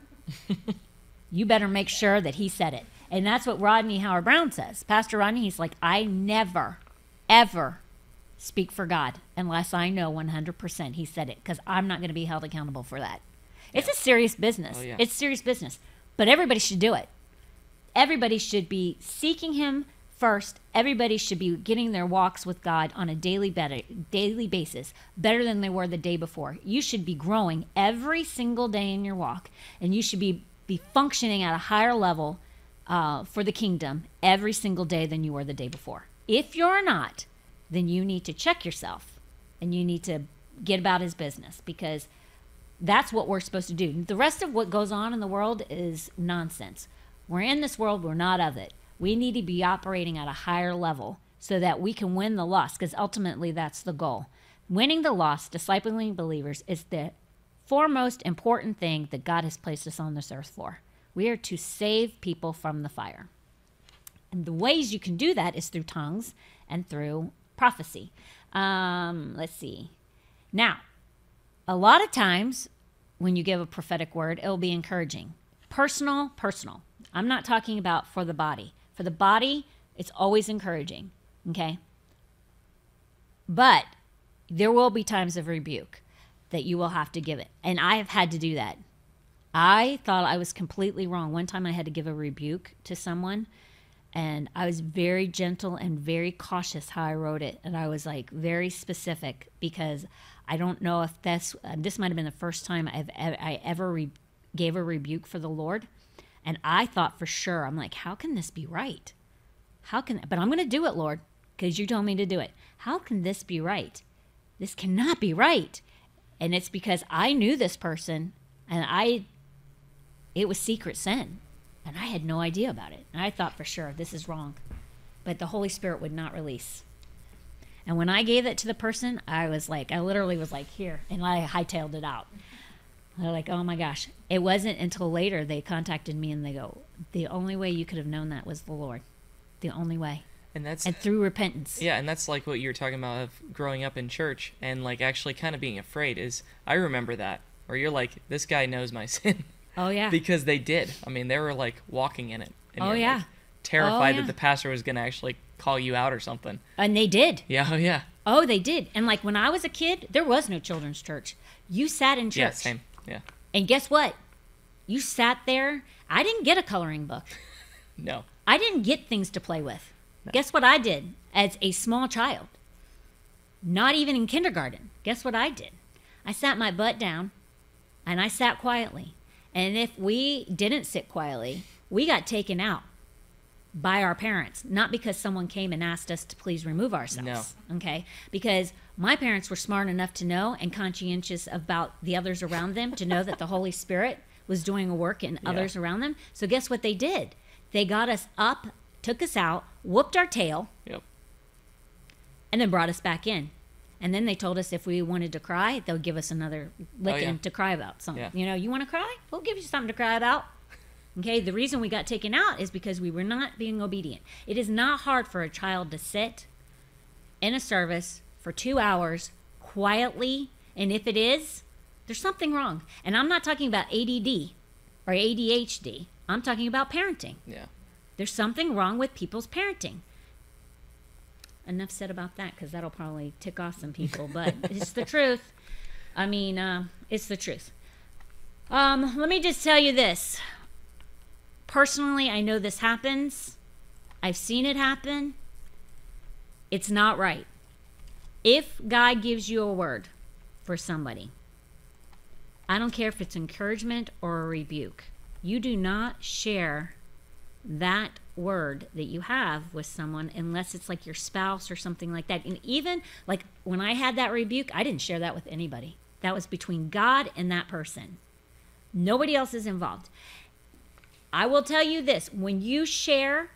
you better make sure that he said it. And that's what Rodney Howard Brown says. Pastor Rodney, he's like, I never, ever speak for God unless I know one hundred percent he said it, because I'm not going to be held accountable for that. It's yeah. a serious business. Oh, yeah. It's serious business. But everybody should do it. Everybody should be seeking him first. Everybody should be getting their walks with God on a daily better, daily basis, better than they were the day before. You should be growing every single day in your walk, and you should be, be functioning at a higher level uh, for the kingdom every single day than you were the day before. If you're not, then you need to check yourself, and you need to get about his business, because that's what we're supposed to do. The rest of what goes on in the world is nonsense. We're in this world, we're not of it. We need to be operating at a higher level so that we can win the lost, because ultimately that's the goal. Winning the lost, discipling believers, is the foremost important thing that God has placed us on this earth for. We are to save people from the fire. And the ways you can do that is through tongues and through prophecy. Um, let's see. Now, a lot of times when you give a prophetic word, it'll be encouraging. Personal, personal. I'm not talking about for the body. For the body, it's always encouraging, okay? But there will be times of rebuke that you will have to give it. And I have had to do that. I thought I was completely wrong. One time I had to give a rebuke to someone, and I was very gentle and very cautious how I wrote it. And I was like very specific, because I don't know if that's, uh, this might have been the first time I've, I ever re- gave a rebuke for the Lord. And I thought for sure, I'm like, how can this be right? How can, but I'm going to do it, Lord, because you told me to do it. How can this be right? This cannot be right. And it's because I knew this person, and I, it was secret sin, and I had no idea about it. And I thought for sure, this is wrong, but the Holy Spirit would not release. And when I gave it to the person, I was like, I literally was like, here, and I hightailed it out. They're like, oh my gosh. It wasn't until later they contacted me, and they go, the only way you could have known that was the Lord. The only way. And that's and through repentance. Yeah, and that's like what you were talking about of growing up in church and like actually kind of being afraid is, I remember that. Or you're like, this guy knows my sin. Oh, yeah. Because they did. I mean, they were like walking in it. And oh, yeah. Like, terrified oh, yeah. that the pastor was going to actually call you out or something. And they did. Yeah, oh, yeah. Oh, they did. And like when I was a kid, there was no children's church. You sat in church. Yeah, same. Yeah. And guess what? You sat there. I didn't get a coloring book. No. I didn't get things to play with. No. Guess what I did as a small child? Not even in kindergarten. Guess what I did? I sat my butt down, and I sat quietly. And if we didn't sit quietly, we got taken out by our parents. Not because someone came and asked us to please remove ourselves. No. Okay? Because my parents were smart enough to know, and conscientious about the others around them, to know that the Holy Spirit was doing a work in yeah. others around them. So guess what they did? They got us up, took us out, whooped our tail, yep. and then brought us back in. And then they told us if we wanted to cry, they'll give us another licking oh, yeah. to cry about something. Yeah. You know, you want to cry? We'll give you something to cry about. Okay, the reason we got taken out is because we were not being obedient. It is not hard for a child to sit in a service for two hours quietly, and if it is, there's something wrong. And I'm not talking about A D D or A D H D. I'm talking about parenting. Yeah. There's something wrong with people's parenting. Enough said about that, because that'll probably tick off some people, but it's the truth. I mean, uh, it's the truth. Um, let me just tell you this. Personally, I know this happens. I've seen it happen. It's not right. If God gives you a word for somebody, I don't care if it's encouragement or a rebuke, you do not share that word that you have with someone unless it's like your spouse or something like that. And even like when I had that rebuke, I didn't share that with anybody. That was between God and that person. Nobody else is involved. I will tell you this, when you share,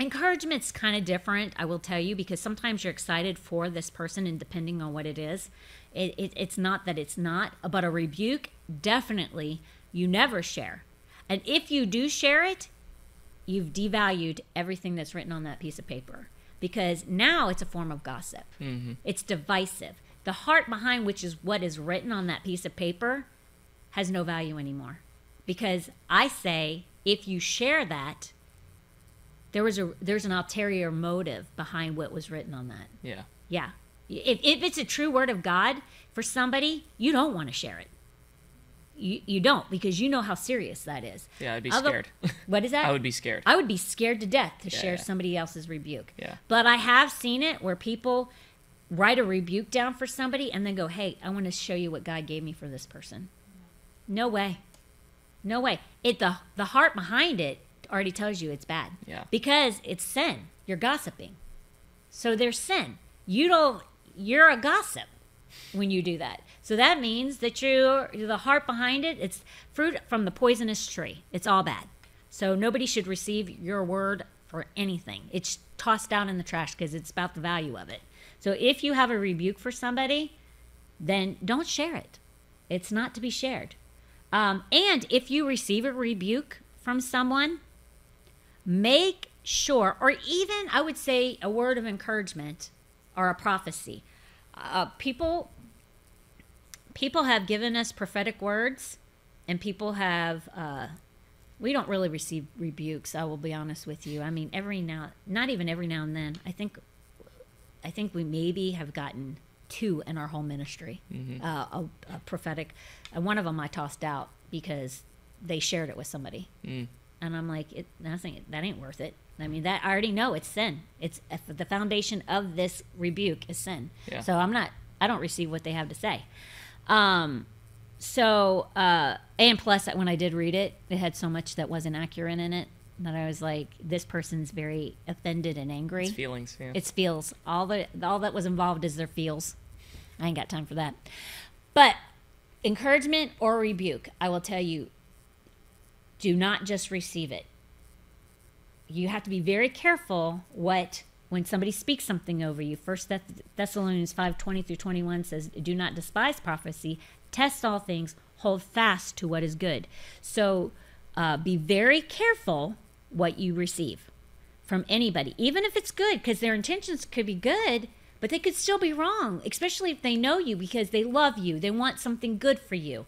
encouragement's kind of different, I will tell you, because sometimes you're excited for this person and depending on what it is, it, it, it's not that it's not, but a rebuke, definitely you never share. And if you do share it, you've devalued everything that's written on that piece of paper, because now it's a form of gossip. Mm-hmm. It's divisive. The heart behind which is what is written on that piece of paper has no value anymore. Because I say, if you share that, there was a there's an ulterior motive behind what was written on that. Yeah. Yeah. If, if it's a true word of God for somebody, you don't want to share it. You you don't, because you know how serious that is. Yeah, I'd be Although, scared. What is that? I would be scared. I would be scared to death to yeah, share yeah. somebody else's rebuke. Yeah. But I have seen it where people write a rebuke down for somebody and then go, hey, I want to show you what God gave me for this person. No way. No way. It the the heart behind it already tells you it's bad. Yeah. Because it's sin. You're gossiping. So there's sin. You don't you're a gossip when you do that. So that means that you the heart behind it, it's fruit from the poisonous tree. It's all bad. So nobody should receive your word for anything. It's tossed down in the trash because it's about the value of it. So if you have a rebuke for somebody, then don't share it. It's not to be shared. Um, and if you receive a rebuke from someone, make sure, or even I would say a word of encouragement or a prophecy. Uh, people, people have given us prophetic words, and people have, uh, we don't really receive rebukes, I will be honest with you. I mean, every now, not even every now and then, I think, I think we maybe have gotten two in our whole ministry, mm-hmm. uh, a, a prophetic. Uh, one of them I tossed out because they shared it with somebody. Mm. And I'm like, it, nothing, that ain't worth it. I mean, that I already know it's sin. It's the foundation of this rebuke is sin. Yeah. So I'm not, I don't receive what they have to say. Um, so, uh, and plus when I did read it, it had so much that wasn't accurate in it that I was like, this person's very offended and angry. It's feelings, yeah. It's feels. All that, all that was involved is their feels. I ain't got time for that. But encouragement or rebuke, I will tell you, do not just receive it. You have to be very careful what, when somebody speaks something over you. First Thess- Thessalonians five, twenty through twenty-one says, do not despise prophecy, test all things, hold fast to what is good. So uh, be very careful what you receive from anybody, even if it's good, because their intentions could be good, but they could still be wrong, especially if they know you because they love you. They want something good for you.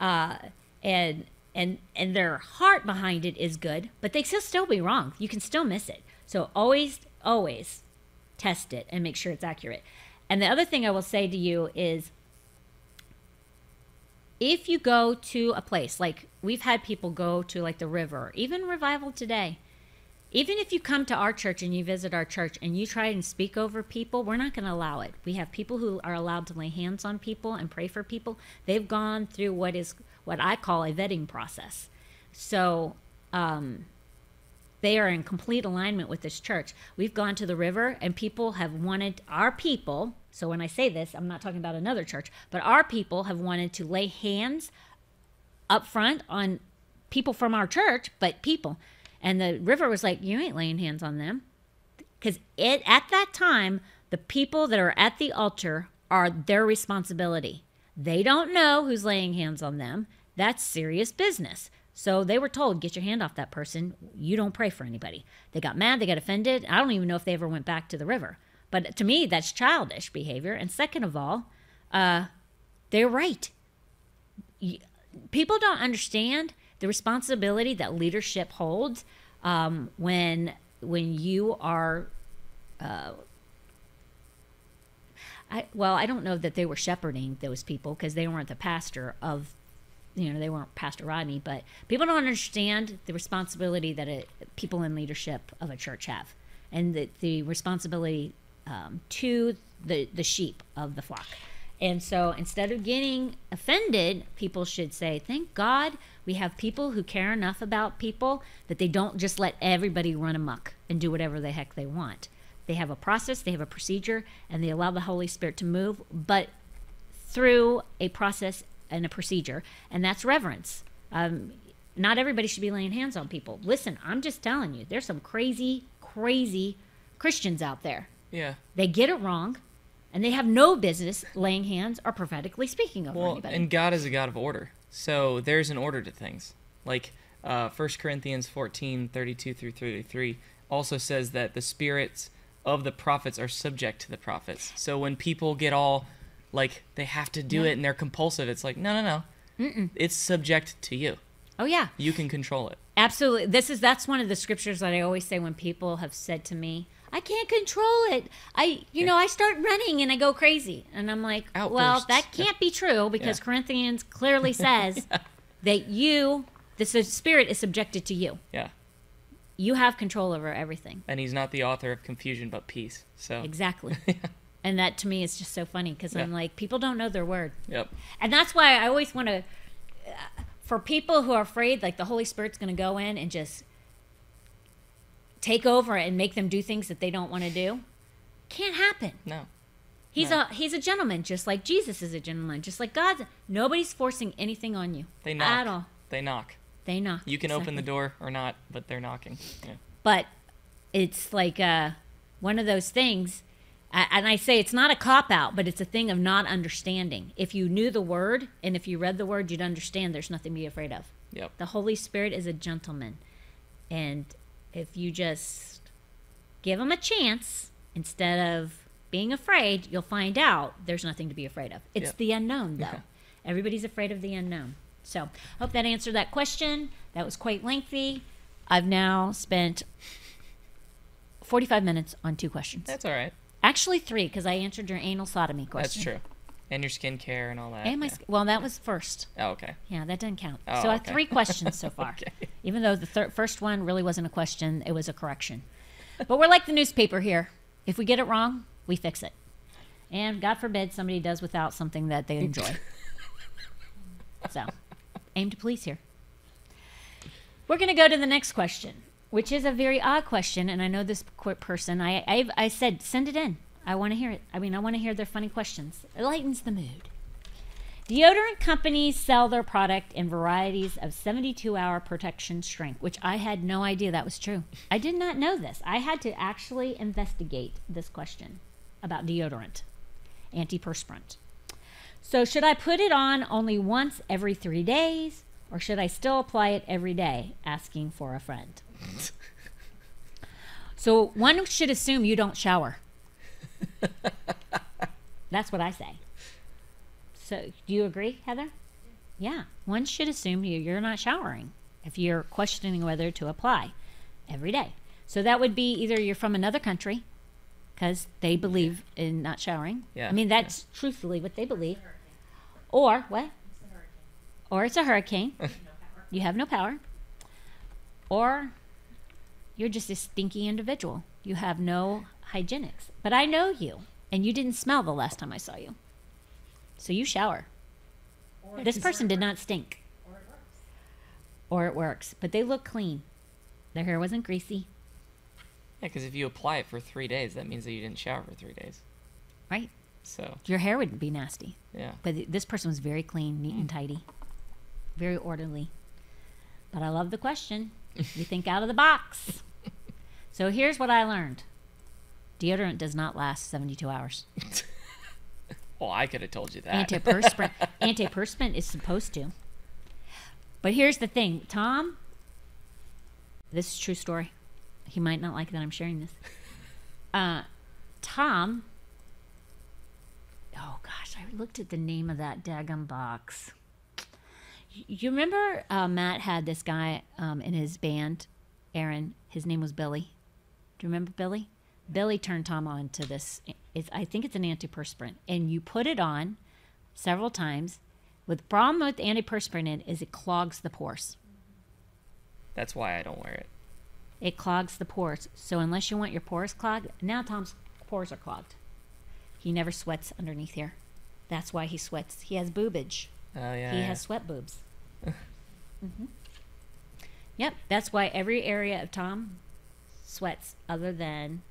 Uh, and and and their heart behind it is good, but they still still be wrong. You can still miss it. So always, always test it and make sure it's accurate. And the other thing I will say to you is, if you go to a place, like we've had people go to like the river, even Revival Today, even if you come to our church and you visit our church and you try and speak over people, we're not going to allow it. We have people who are allowed to lay hands on people and pray for people. They've gone through what is what I call a vetting process. So um, they are in complete alignment with this church. We've gone to the river and people have wanted, our people, so when I say this, I'm not talking about another church, but our people have wanted to lay hands up front on people from our church, but people. And the river was like, you ain't laying hands on them. Because it at that time, the people that are at the altar are their responsibility. They don't know who's laying hands on them. That's serious business. So they were told, get your hand off that person. You don't pray for anybody. They got mad. They got offended. I don't even know if they ever went back to the river. But to me, that's childish behavior. And second of all, uh, they're right. People don't understand the responsibility that leadership holds um, when when you are, uh, I, well, I don't know that they were shepherding those people because they weren't the pastor of, you know, they weren't Pastor Rodney, but people don't understand the responsibility that a, people in leadership of a church have, and the, the responsibility um, to the, the sheep of the flock. And so instead of getting offended, people should say, thank God we have people who care enough about people that they don't just let everybody run amok and do whatever the heck they want. They have a process, they have a procedure, and they allow the Holy Spirit to move, but through a process and a procedure, and that's reverence. Um, not everybody should be laying hands on people. Listen, I'm just telling you, there's some crazy, crazy Christians out there. Yeah. They get it wrong. And they have no business laying hands or prophetically speaking over well, anybody. And God is a God of order. So there's an order to things. Like uh, First Corinthians fourteen, thirty-two through thirty-three also says that the spirits of the prophets are subject to the prophets. So when people get all like they have to do yeah. it and they're compulsive, it's like, no, no, no. Mm-mm. It's subject to you. Oh, yeah. You can control it. Absolutely. This is that's one of the scriptures that I always say when people have said to me, I can't control it. I, you yeah. know, I start running and I go crazy. And I'm like, outbursts. Well, that can't be true because yeah. Corinthians clearly says yeah. that you, the spirit is subjected to you. Yeah. You have control over everything. And he's not the author of confusion, but peace. So exactly. yeah. And that to me is just so funny because yeah. I'm like, people don't know their word. Yep. And that's why I always want to, uh, for people who are afraid, like the Holy Spirit's going to go in and just take over and make them do things that they don't want to do, can't happen. No. He's no. a he's a gentleman, just like Jesus is a gentleman, just like God's. Nobody's forcing anything on you. They knock. At all. They knock. They knock. You can exactly. open the door or not, but they're knocking. Yeah. But it's like uh, one of those things, and I say it's not a cop-out, but it's a thing of not understanding. If you knew the Word and if you read the Word, you'd understand there's nothing to be afraid of. Yep. The Holy Spirit is a gentleman, and if you just give them a chance, instead of being afraid, you'll find out there's nothing to be afraid of. It's yep. the unknown, though. Yeah. Everybody's afraid of the unknown. So hope that answered that question. That was quite lengthy. I've now spent forty-five minutes on two questions. That's all right. Actually, three, because I answered your anal sodomy question. That's true. And your skincare and all that. And my yeah. Well, that was first. Oh, okay. Yeah, that doesn't count. Oh, so I have okay. three questions so far. okay. Even though the thir first one really wasn't a question, it was a correction. But we're like the newspaper here. If we get it wrong, we fix it. And God forbid somebody does without something that they enjoy. So, aim to please here. We're going to go to the next question, which is a very odd question. And I know this person, I, I, I said, send it in. I want to hear it. I mean, I want to hear their funny questions. It lightens the mood. Deodorant companies sell their product in varieties of seventy-two hour protection strength, which I had no idea that was true. I did not know this. I had to actually investigate this question about deodorant, antiperspirant. So should I put it on only once every three days, or should I still apply it every day? Asking for a friend. So one should assume you don't shower. That's what I say. So do you agree, Heather? Yeah. One should assume you you're not showering if you're questioning whether to apply every day. So that would be either you're from another country because they believe yeah. in not showering. Yeah. I mean, that's yeah. truthfully what they believe. Or what? It's a hurricane. Or it's a hurricane. You have no power. Or you're just a stinky individual. You have no hygienics. But I know you, and you didn't smell the last time I saw you. So you shower. Or this person did not stink. Or it works. Or it works. But they look clean. Their hair wasn't greasy. Yeah, because if you apply it for three days, that means that you didn't shower for three days. Right. So your hair wouldn't be nasty. Yeah. But this person was very clean, neat mm. and tidy. Very orderly. But I love the question. You think out of the box. So here's what I learned. Deodorant does not last seventy-two hours. Well, I could have told you that. Antiperspirant, antiperspirant is supposed to. But here's the thing, Tom, this is a true story. He might not like that I'm sharing this. Uh, Tom, oh gosh, I looked at the name of that daggum box. You remember uh, Matt had this guy um, in his band, Aaron, his name was Billy. Do you remember Billy? Billy turned Tom on to this. It's, I think it's an antiperspirant. And you put it on several times. With the problem with antiperspirant is it clogs the pores. That's why I don't wear it. It clogs the pores. So unless you want your pores clogged, now Tom's pores are clogged. He never sweats underneath here. That's why he sweats. He has boobage. Oh, yeah. He yeah. has sweat boobs. Mm-hmm. Yep, that's why every area of Tom sweats other than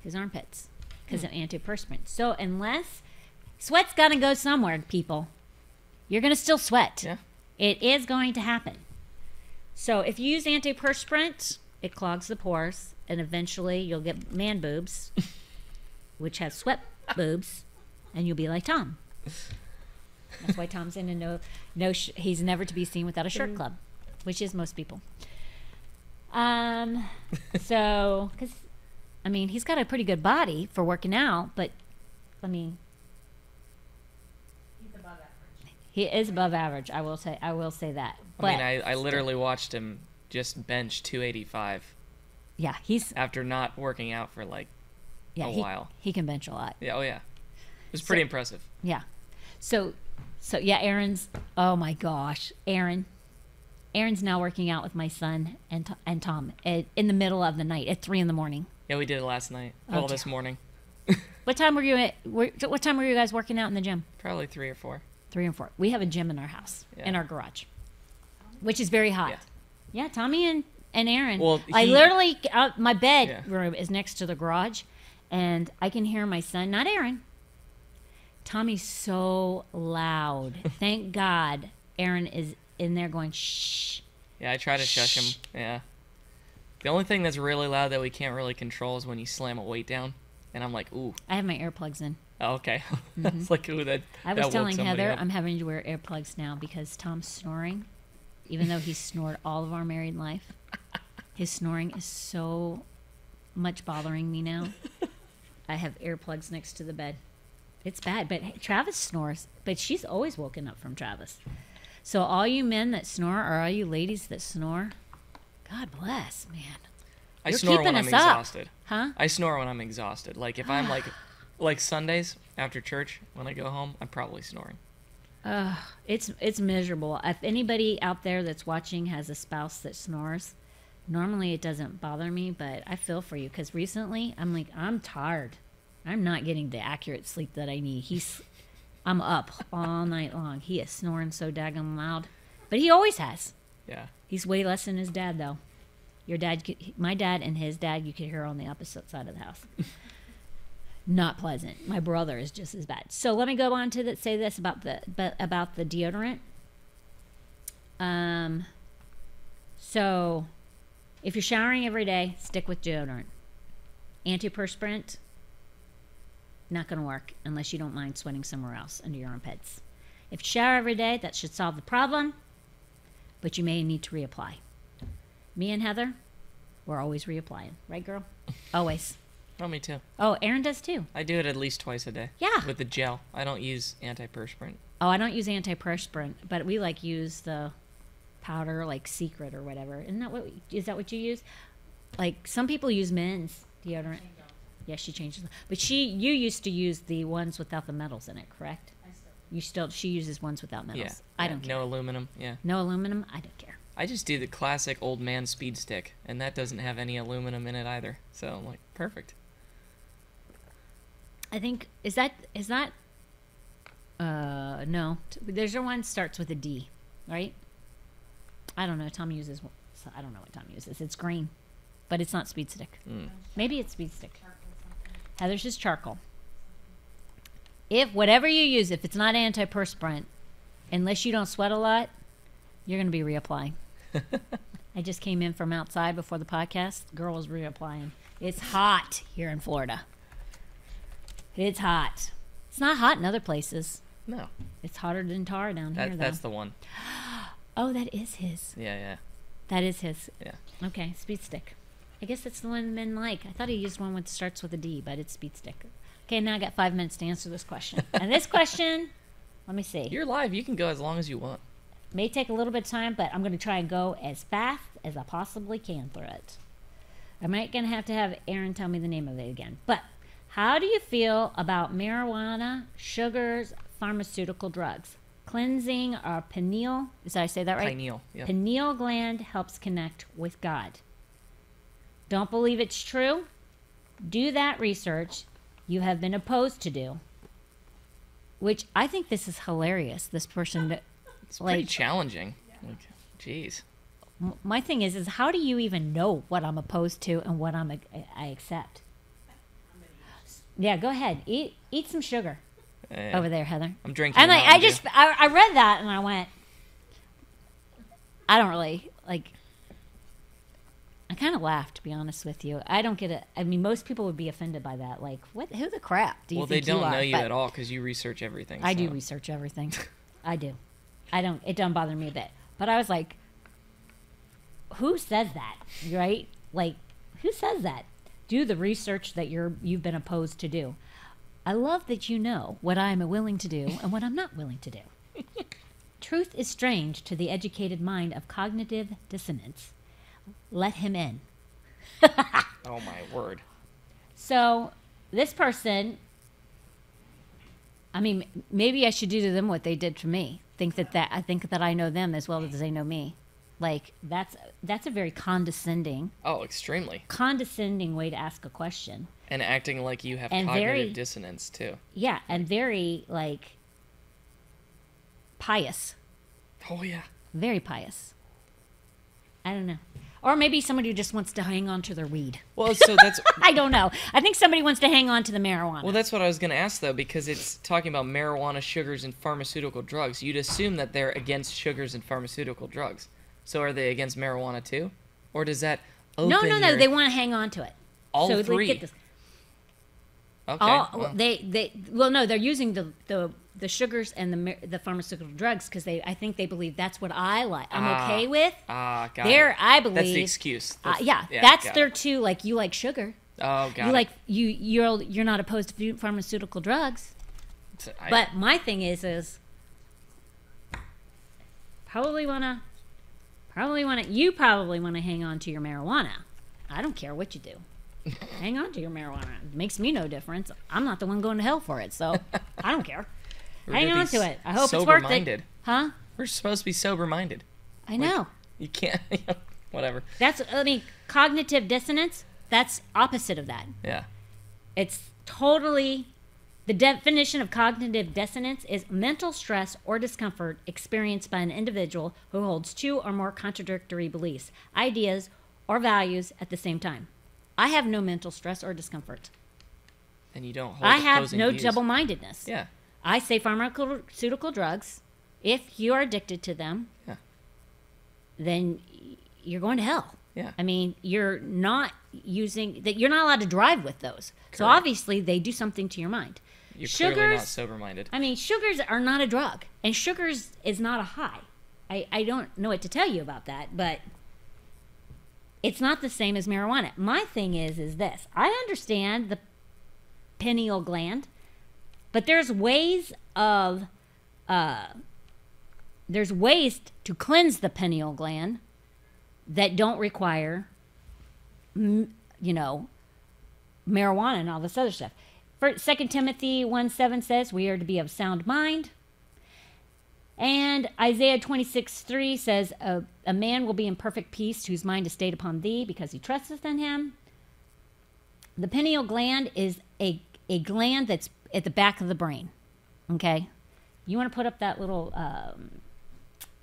his armpits, because hmm. of antiperspirant. So unless, sweat's got to go somewhere, people. You're going to still sweat. Yeah. It is going to happen. So if you use antiperspirant, it clogs the pores, and eventually you'll get man boobs, which has sweat boobs, and you'll be like Tom. That's why Tom's in a no, no sh he's never to be seen without a shirt club, which is most people. Um, so, because, I mean, he's got a pretty good body for working out, but, I mean, he's above average. He is above average. I will say, I will say that. But I mean, I, I literally watched him just bench two eighty-five. Yeah, he's after not working out for like yeah, a he, while. He can bench a lot. Yeah, oh yeah, it was pretty so, impressive. Yeah. So, so yeah, Aaron's, oh my gosh, Aaron, Aaron's now working out with my son and, and Tom at, in the middle of the night at three in the morning. Yeah, we did it last night, oh, all this morning. What time were you at, were, what time were you guys working out in the gym? Probably three or four. Three and four. We have a gym in our house, yeah. in our garage, which is very hot. Yeah, yeah Tommy and, and Aaron. Well, he, I literally, uh, my bedroom yeah. is next to the garage, and I can hear my son, not Aaron, Tommy's so loud. Thank God Aaron is in there going, shh. Yeah, I try to shh. shush him. Yeah. The only thing that's really loud that we can't really control is when you slam a weight down. And I'm like, ooh. I have my earplugs in. Oh, okay. Mm-hmm. That's like, ooh, that I was that telling Heather up. I'm having to wear earplugs now because Tom's snoring, even though he snored all of our married life. His snoring is so much bothering me now. I have earplugs next to the bed. It's bad, but Travis snores, but she's always woken up from Travis. So all you men that snore, or all you ladies that snore, God bless, man. I You're snore when I'm exhausted. Up. Huh? I snore when I'm exhausted. Like if I'm like, like Sundays after church, when I go home, I'm probably snoring. Uh, it's, it's miserable. If anybody out there that's watching has a spouse that snores, normally it doesn't bother me, but I feel for you. Because recently I'm like, I'm tired. I'm not getting the accurate sleep that I need. He's, I'm up all night long. He is snoring so daggum loud, but he always has. Yeah. He's way less than his dad, though. Your dad, my dad, and his dad, you could hear on the opposite side of the house. Not pleasant. My brother is just as bad. So let me go on to the, say this about the but about the deodorant. Um. So, if you're showering every day, stick with deodorant. Antiperspirant. Not going to work unless you don't mind sweating somewhere else under your armpits. If you shower every day, that should solve the problem, but you may need to reapply. Me and Heather, we're always reapplying. Right, girl? Always. Oh, me too. Oh, Aaron does too. I do it at least twice a day. Yeah. With the gel. I don't use antiperspirant. Oh, I don't use antiperspirant, but we like use the powder, like Secret or whatever. Isn't that what, is that what you use? Like some people use men's deodorant. Yeah, she changes. But she, you used to use the ones without the metals in it, correct? I still. You still, she uses ones without metals. Yeah. I yeah. don't care. No aluminum, yeah. No aluminum, I don't care. I just do the classic old man speed stick, and that doesn't have any aluminum in it either. So, I'm like, perfect. I think, is that, is that, uh, no. There's one that starts with a D, right? I don't know. Tom uses, I don't know what Tom uses. It's green, but it's not speed stick. Mm. Maybe it's speed stick. Heather's just charcoal. If whatever you use, if it's not antiperspirant, unless you don't sweat a lot, you're going to be reapplying. I just came in from outside before the podcast. Girl was reapplying. It's hot here in Florida. It's hot. It's not hot in other places. No. It's hotter than tar down that, here, though. That's the one. Oh, that is his. Yeah, yeah. That is his. Yeah. Okay, speed stick. I guess that's the one men like. I thought he used one that starts with a D, but it's speed stick. Okay, now I got five minutes to answer this question. And this question, let me see. You're live. You can go as long as you want. May take a little bit of time, but I'm going to try and go as fast as I possibly can through it. I'm not going to have to have Aaron tell me the name of it again. But how do you feel about marijuana, sugars, pharmaceutical drugs? Cleansing our pineal. Did I say that right? Pineal. Yeah. Pineal gland helps connect with God. Don't believe it's true? do that research you have been opposed to do. Which I think this is hilarious. This person, that, it's like, pretty challenging. Like, geez. My thing is, is how do you even know what I'm opposed to and what I'm I accept? Yeah, go ahead. Eat eat some sugar uh, over there, Heather. I'm drinking. And like, I just I, I read that and I went, I don't really like. I kind of laughed, to be honest with you. I don't get it. I mean, most people would be offended by that. Like, what? Who the crap do you? Well, think they don't you know are? you but at all because you research everything. I so. do research everything. I do. I don't. It don't bother me a bit. But I was like, who says that, right? Like, who says that? Do the research that you're you've been opposed to do. I love that you know what I'm willing to do and what I'm not willing to do. Truth is strange to the educated mind of cognitive dissonance. Let him in. Oh my word. So this person, I mean, maybe I should do to them what they did to me. Think that, that I think that I know them as well as they know me. Like, that's that's a very condescending. Oh, extremely. Condescending way to ask a question. And acting like you have and cognitive very, dissonance, too. Yeah, and very, like, pious. Oh, yeah. Very pious. I don't know. Or maybe somebody who just wants to hang on to their weed. Well, so that's... I don't know. I think somebody wants to hang on to the marijuana. Well, that's what I was going to ask, though, because it's talking about marijuana, sugars, and pharmaceutical drugs. You'd assume that they're against sugars and pharmaceutical drugs. So are they against marijuana too, or does that? Open no, no, no. Your... They want to hang on to it. All so three. Get this. Okay. All, well. They, they. Well, no, they're using the the, the sugars and the the pharmaceutical drugs because they. I think they believe that's what I like. I'm ah, okay with. Ah, got their, it. I believe that's the excuse. That's, uh, yeah, yeah, that's their it. too. Like, you like sugar. Oh, got you it. Like you. You're you're not opposed to pharmaceutical drugs. So I, but my thing is is probably wanna. Probably want to, you probably want to hang on to your marijuana. I don't care what you do. Hang on to your marijuana. It makes me no difference. I'm not the one going to hell for it, so I don't care. We're hang on to it. I hope it's worth minded. it. Huh? We're supposed to be sober-minded. I know. Like, you can't, you know, whatever. That's, I mean, cognitive dissonance, that's opposite of that. Yeah. It's totally, the definition of cognitive dissonance is mental stress or discomfort experienced by an individual who holds two or more contradictory beliefs, ideas, or values at the same time. I have no mental stress or discomfort. And you don't hold I have no views. double-mindedness. Yeah. I say pharmaceutical drugs. If you are addicted to them, yeah. then you're going to hell. Yeah. I mean, you're not using that. You're not allowed to drive with those. Correct. So obviously, they do something to your mind. You're sugars, clearly not sober-minded. I mean, sugars are not a drug, and sugars is not a high. I, I don't know what to tell you about that, but it's not the same as marijuana. My thing is, is this. I understand the pineal gland, but there's ways of, uh, there's ways to cleanse the pineal gland that don't require, you know, marijuana and all this other stuff. Second Timothy one seven says we are to be of sound mind. And Isaiah twenty-six three says a, a man will be in perfect peace whose mind is stayed upon thee because he trusteth in him. The pineal gland is a, a gland that's at the back of the brain. Okay? You want to put up that little, um,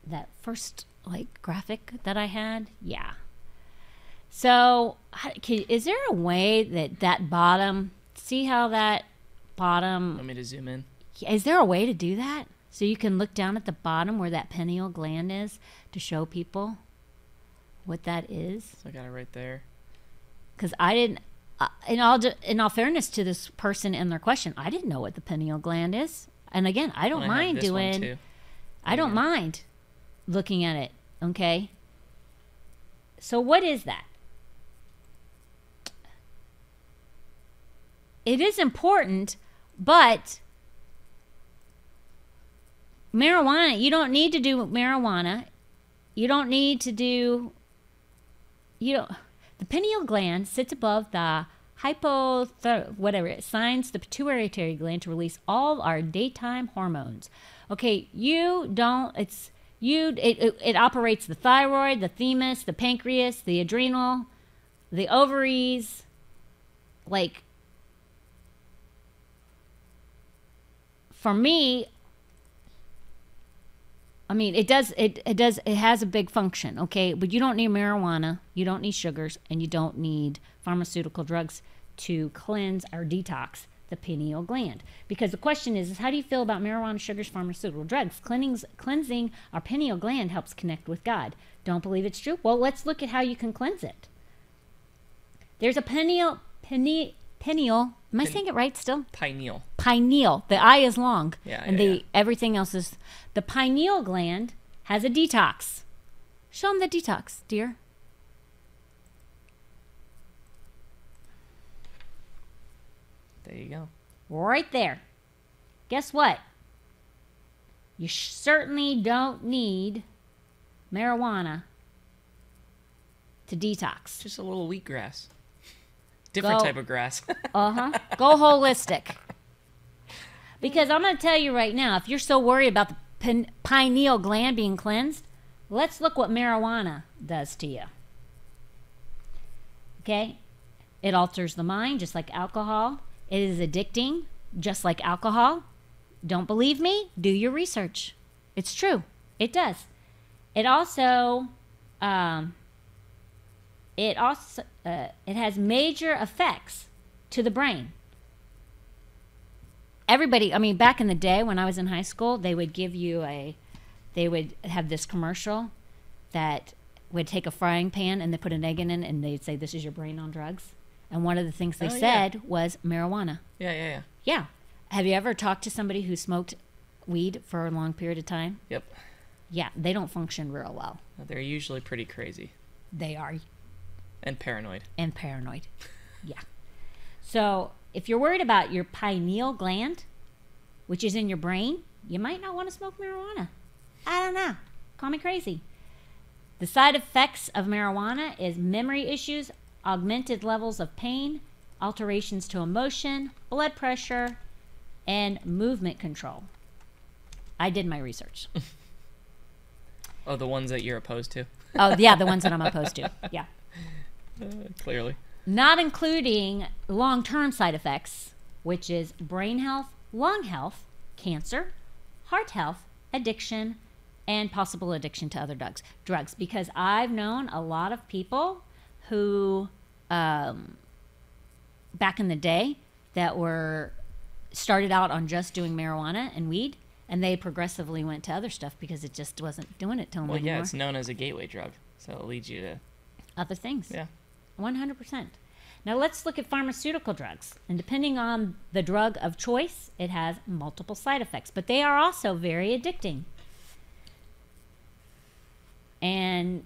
that first, like, graphic that I had? Yeah. So is there a way that that bottom... See how that bottom... Want me to zoom in? Is there a way to do that? So you can look down at the bottom where that pineal gland is to show people what that is? So I got it right there. Because I didn't... Uh, in, all, in all fairness to this person and their question, I didn't know what the pineal gland is. And again, I don't well, mind I doing... Yeah. I don't mind looking at it, okay? So what is that? It is important, but marijuana, you don't need to do marijuana. You don't need to do, you know, the pineal gland sits above the hypothyroid, whatever. It signs the pituitary gland to release all our daytime hormones. Okay, you don't, it's, you, it, it, it operates the thyroid, the thymus, the pancreas, the adrenal, the ovaries, like, for me, I mean, it does, it, it does, it has a big function, okay? But you don't need marijuana, you don't need sugars, and you don't need pharmaceutical drugs to cleanse or detox the pineal gland. Because the question is, is how do you feel about marijuana, sugars, pharmaceutical drugs? Cleansing, cleansing our pineal gland helps connect with God. Don't believe it's true? Well, let's look at how you can cleanse it. There's a pineal, pineal, pineal, am I saying it right still? Pineal. Pineal. The I is long. Yeah, and yeah, the yeah. everything else is, the pineal gland has a detox. Show them the detox, dear. There you go. Right there. Guess what? You certainly don't need marijuana to detox. Just a little wheatgrass. Different go, type of grass. uh-huh. Go holistic. Because I'm going to tell you right now, if you're so worried about the pin, pineal gland being cleansed, let's look what marijuana does to you. Okay? It alters the mind, just like alcohol. It is addicting, just like alcohol. Don't believe me? Do your research. It's true. It does. It also... Um, It also uh, it has major effects to the brain. Everybody, I mean, back in the day when I was in high school, they would give you a, they would have this commercial that would take a frying pan and they put an egg in it and they'd say, "This is your brain on drugs." And one of the things they oh, said yeah. was marijuana. Yeah, yeah, yeah. Yeah. Have you ever talked to somebody who smoked weed for a long period of time? Yep. Yeah, they don't function real well. They're usually pretty crazy. They are. And paranoid. And paranoid. Yeah. So if you're worried about your pineal gland, which is in your brain, you might not want to smoke marijuana. I don't know. Call me crazy. The side effects of marijuana is memory issues, augmented levels of pain, alterations to emotion, blood pressure, and movement control. I did my research. Oh, the ones that you're opposed to? Oh, yeah, the ones that I'm opposed to. Yeah. Uh, clearly. Not including long-term side effects, which is brain health, lung health, cancer, heart health, addiction, and possible addiction to other drugs. Drugs, because I've known a lot of people who, um, back in the day, that were started out on just doing marijuana and weed, and they progressively went to other stuff because it just wasn't doing it to them well, anymore. Well, yeah, it's known as a gateway drug, so it leads you to other things. Yeah. one hundred percent. Now let's look at pharmaceutical drugs. And depending on the drug of choice, it has multiple side effects, but they are also very addicting and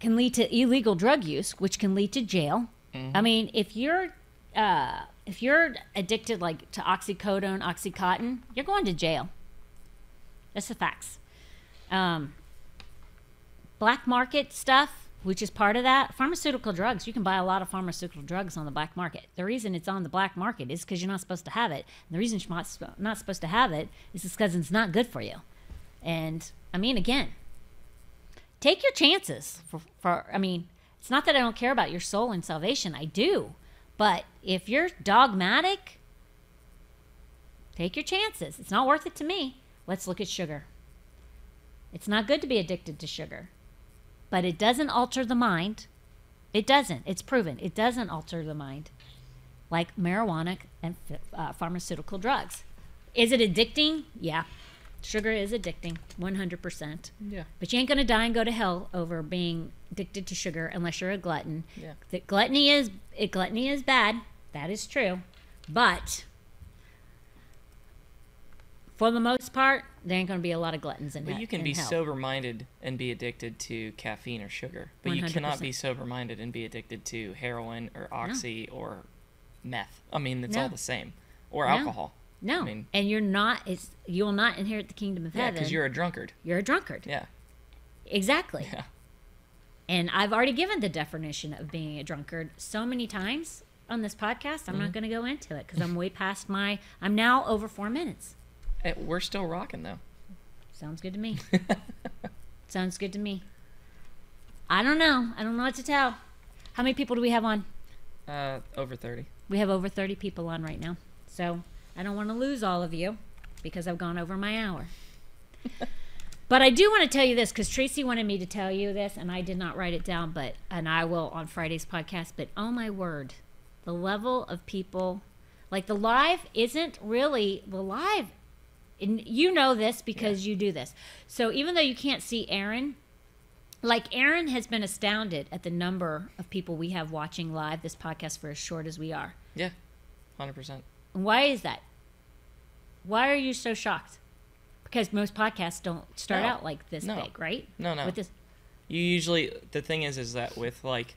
can lead to illegal drug use, which can lead to jail. Mm-hmm. I mean, if you're uh, if you're addicted like to oxycodone, Oxycontin, you're going to jail. That's the facts. Um, black market stuff, which is part of that. Pharmaceutical drugs, you can buy a lot of pharmaceutical drugs on the black market. The reason it's on the black market is because you're not supposed to have it. And the reason you're not supposed to have it is because it's not good for you. And, I mean, again, take your chances. For, for I mean, it's not that I don't care about your soul and salvation. I do. But if you're dogmatic, take your chances. It's not worth it to me. Let's look at sugar. It's not good to be addicted to sugar. But it doesn't alter the mind. It doesn't. It's proven. It doesn't alter the mind like marijuana and uh, pharmaceutical drugs. Is it addicting? Yeah. Sugar is addicting, one hundred percent. Yeah. But you ain't going to die and go to hell over being addicted to sugar unless you're a glutton. Yeah. The gluttony is it, gluttony is bad. That is true. But for the most part, there ain't going to be a lot of gluttons in hell. But you can be sober-minded and be addicted to caffeine or sugar. But one hundred percent. You cannot be sober-minded and be addicted to heroin or oxy no. or meth. I mean, it's no. all the same. Or no. alcohol. No. I mean, and you're not, it's, you will not inherit the kingdom of yeah, heaven. Yeah, because you're a drunkard. You're a drunkard. Yeah. Exactly. Yeah. And I've already given the definition of being a drunkard so many times on this podcast. I'm mm-hmm. not going to go into it because I'm way past my, I'm now over four minutes. We're still rocking, though. Sounds good to me. Sounds good to me. I don't know. I don't know what to tell. How many people do we have on? Uh, over thirty. We have over thirty people on right now. So I don't want to lose all of you because I've gone over my hour. But I do want to tell you this, because Tracy wanted me to tell you this, and I did not write it down, but, and I will on Friday's podcast, but oh my word, the level of people, like the live isn't really the live. And you know this because yeah. you do this. So even though you can't see Aaron, like Aaron has been astounded at the number of people we have watching live this podcast for as short as we are. Yeah, one hundred percent. Why is that? Why are you so shocked? Because most podcasts don't start no. out like this no. big, right? No, no. With this, you usually the thing is is that with like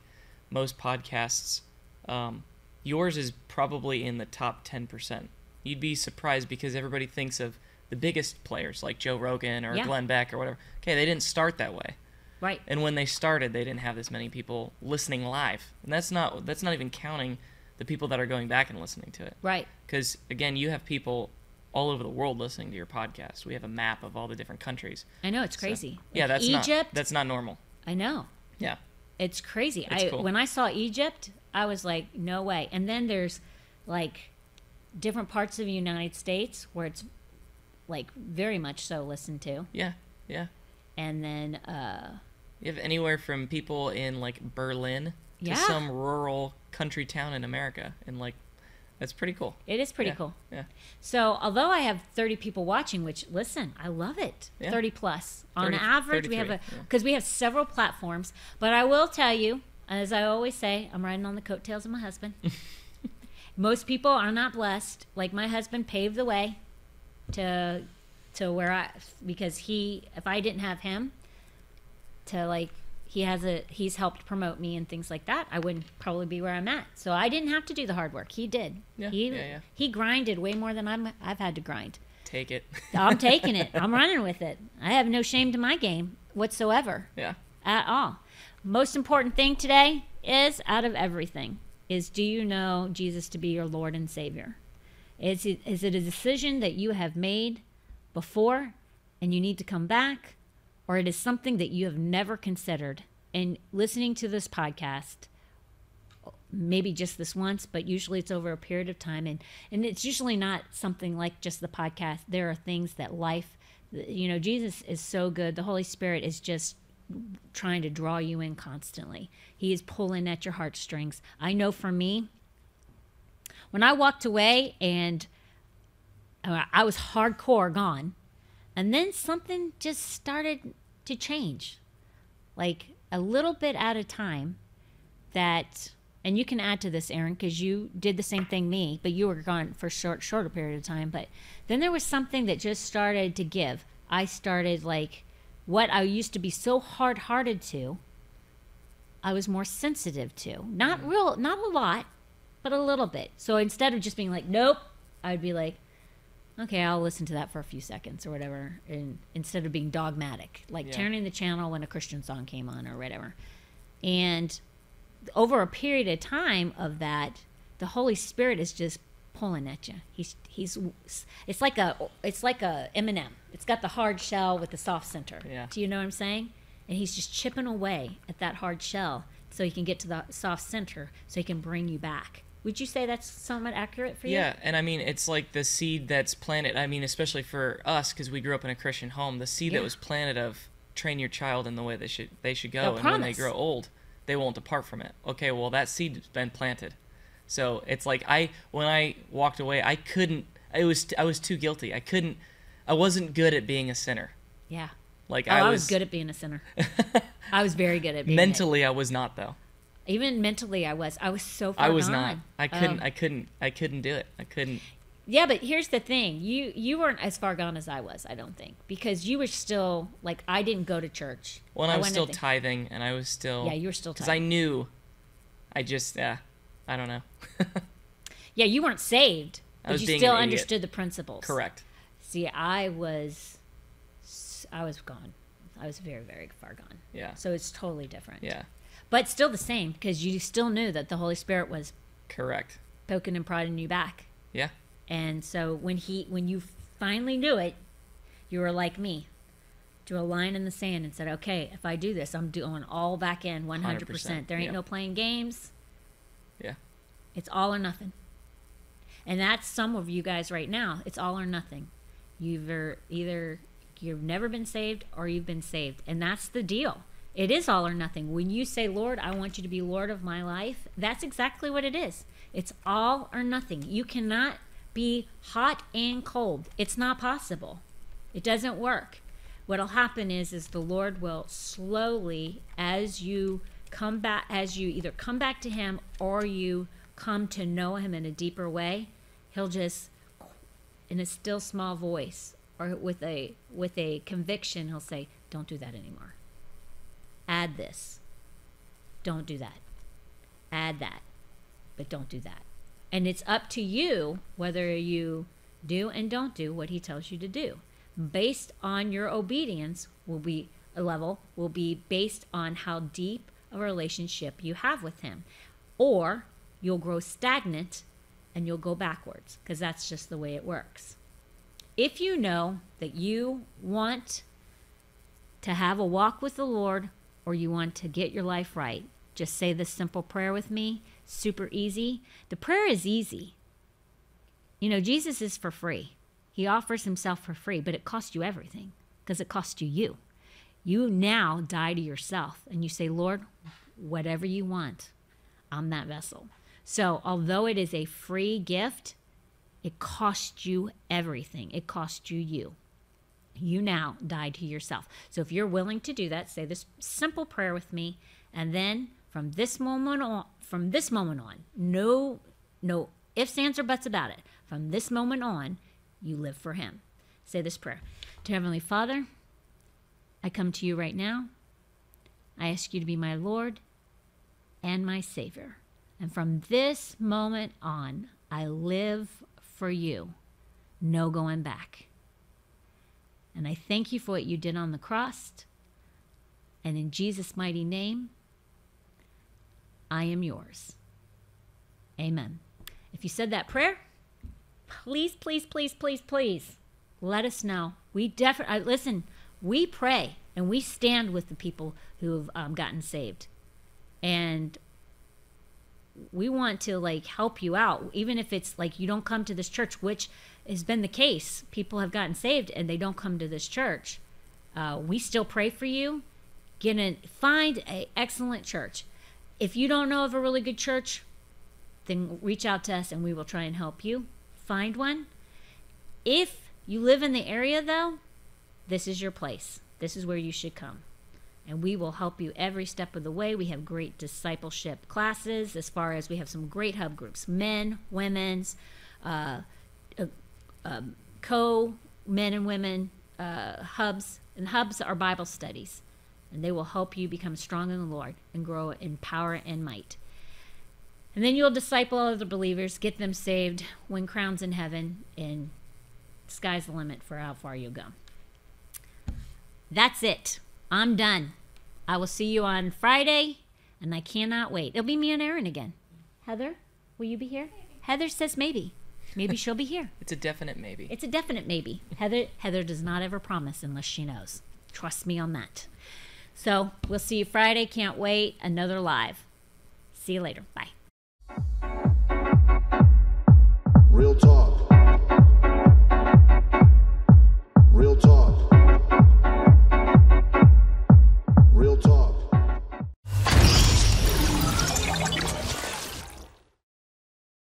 most podcasts, um, yours is probably in the top ten percent. You'd be surprised because everybody thinks of the biggest players like Joe Rogan or yeah. Glenn Beck or whatever. Okay, they didn't start that way, right? And when they started, they didn't have this many people listening live, and that's not that's not even counting the people that are going back and listening to it, right? Because again, you have people all over the world listening to your podcast. We have a map of all the different countries. I know, it's crazy. So, like yeah, that's Egypt, not that's not normal. I know. Yeah. It's crazy. It's I cool. When I saw Egypt, I was like, no way. And then there's like different parts of the United States where it's like very much so listened to. Yeah. Yeah. And then uh you have anywhere from people in like Berlin to yeah. some rural country town in America, and like that's pretty cool. It is pretty yeah, cool. Yeah. So although I have thirty people watching, which listen, I love it. Yeah. thirty plus on average. We have a because yeah. we have several platforms. But I will tell you, as I always say, I'm riding on the coattails of my husband. Most people are not blessed. Like my husband paved the way to to where I because he if I didn't have him to like he has a he's helped promote me and things like that, I wouldn't probably be where I'm at. So I didn't have to do the hard work. He did. Yeah, he yeah, yeah. he grinded way more than I'm I've had to grind. Take it. I'm taking it. I'm running with it. I have no shame to my game whatsoever. Yeah. At all. Most important thing today is out of everything is do you know Jesus to be your Lord and Savior? Is it, is it a decision that you have made before and you need to come back? Or it is something that you have never considered. And listening to this podcast, maybe just this once, but usually it's over a period of time. And, and it's usually not something like just the podcast. There are things that life, you know, Jesus is so good. The Holy Spirit is just trying to draw you in constantly. He is pulling at your heartstrings. I know for me, when I walked away and I was hardcore gone, and then something just started to change, like a little bit at a time that, and you can add to this, Aaron, because you did the same thing me, but you were gone for a short, shorter period of time. But then there was something that just started to give. I started like what I used to be so hard-hearted to, I was more sensitive to. Not real, not a lot, but a little bit. So instead of just being like, nope, I would be like, okay, I'll listen to that for a few seconds or whatever, and instead of being dogmatic, like yeah. turning the channel when a Christian song came on or whatever. And over a period of time of that, the Holy Spirit is just pulling at you. He's he's it's like a it's like a M and M. It's got the hard shell with the soft center. Yeah. Do you know what I'm saying? And he's just chipping away at that hard shell so he can get to the soft center so he can bring you back. Would you say that's somewhat accurate for you? Yeah, and I mean, it's like the seed that's planted. I mean, especially for us, because we grew up in a Christian home, the seed yeah. that was planted of train your child in the way they should they should go, They'll and promise. When they grow old, they won't depart from it. Okay, well, that seed's been planted. So it's like I when I walked away, I couldn't. It was I was too guilty. I couldn't. I wasn't good at being a sinner. Yeah. Like oh, I, was, I was good at being a sinner. I was very good at being mentally. It. I was not though. Even mentally, I was. I was so far I was gone. not. I couldn't. Oh. I couldn't. I couldn't do it. I couldn't. Yeah, but here's the thing: you you weren't as far gone as I was. I don't think, because you were still like I didn't go to church. Well, and I, I was still tithing, and I was still. Yeah, you were still tithing. Because I knew, I just yeah, uh, I don't know. Yeah, you weren't saved, but I was you being still an idiot. Understood the principles. Correct. See, I was, I was gone. I was very very far gone. Yeah. So it's totally different. Yeah. But still the same, because you still knew that the Holy Spirit was correct, poking and prodding you back. Yeah. And so when he, when you finally knew it, you were like me, drew a line in the sand and said, "Okay, if I do this, I'm doing all back in, one hundred percent. There ain't yeah. no playing games. Yeah. It's all or nothing." And that's some of you guys right now. It's all or nothing. You've either you've never been saved or you've been saved. And that's the deal. It is all or nothing. When you say, Lord, I want you to be Lord of my life, that's exactly what it is. It's all or nothing. You cannot be hot and cold. It's not possible. It doesn't work. What'll happen is, is the Lord will slowly, as you come back, as you either come back to him or you come to know him in a deeper way, he'll just, in a still small voice or with a with a conviction, he'll say, don't do that anymore. Add this. Don't do that. Add that. But don't do that. And it's up to you whether you do and don't do what he tells you to do. Based on your obedience will be a level will be based on how deep a relationship you have with him. Or you'll grow stagnant and you'll go backwards, because that's just the way it works. If you know that you want to have a walk with the Lord, or you want to get your life right, just say this simple prayer with me. Super easy. The prayer is easy. You know, Jesus is for free. He offers himself for free, but it costs you everything, because it costs you you. You now die to yourself and you say, Lord, whatever you want, I'm that vessel. So although it is a free gift, it costs you everything. It costs you you. You now die to yourself. So if you're willing to do that, say this simple prayer with me, and then from this moment on, from this moment on, no, no ifs, ands, or buts about it. From this moment on, you live for him. Say this prayer. Dear Heavenly Father, I come to you right now. I ask you to be my Lord and my Savior. And from this moment on, I live for you. No going back. And I thank you for what you did on the cross. And in Jesus' mighty name, I am yours. Amen. If you said that prayer, please, please, please, please, please let us know. We definitely, listen, we pray and we stand with the people who have um, gotten saved. And we want to like help you out, even if it's like you don't come to this church, which has been the case. People have gotten saved and they don't come to this church. Uh, we still pray for you. Get in, find an excellent church. If you don't know of a really good church, then reach out to us and we will try and help you find one. If you live in the area, though, this is your place. This is where you should come. And we will help you every step of the way. We have great discipleship classes, as far as we have some great hub groups, men, women's, uh, uh, um, co-men and women uh, hubs. And hubs are Bible studies. And they will help you become strong in the Lord and grow in power and might. And then you'll disciple other believers, get them saved, win crowns in heaven, and sky's the limit for how far you'll go. That's it. I'm done. I will see you on Friday, and I cannot wait. It'll be me and Aaron again. Heather, will you be here? Maybe. Heather says maybe. Maybe she'll be here. It's a definite maybe. It's a definite maybe. Heather, Heather does not ever promise unless she knows. Trust me on that. So we'll see you Friday. Can't wait. Another live. See you later. Bye.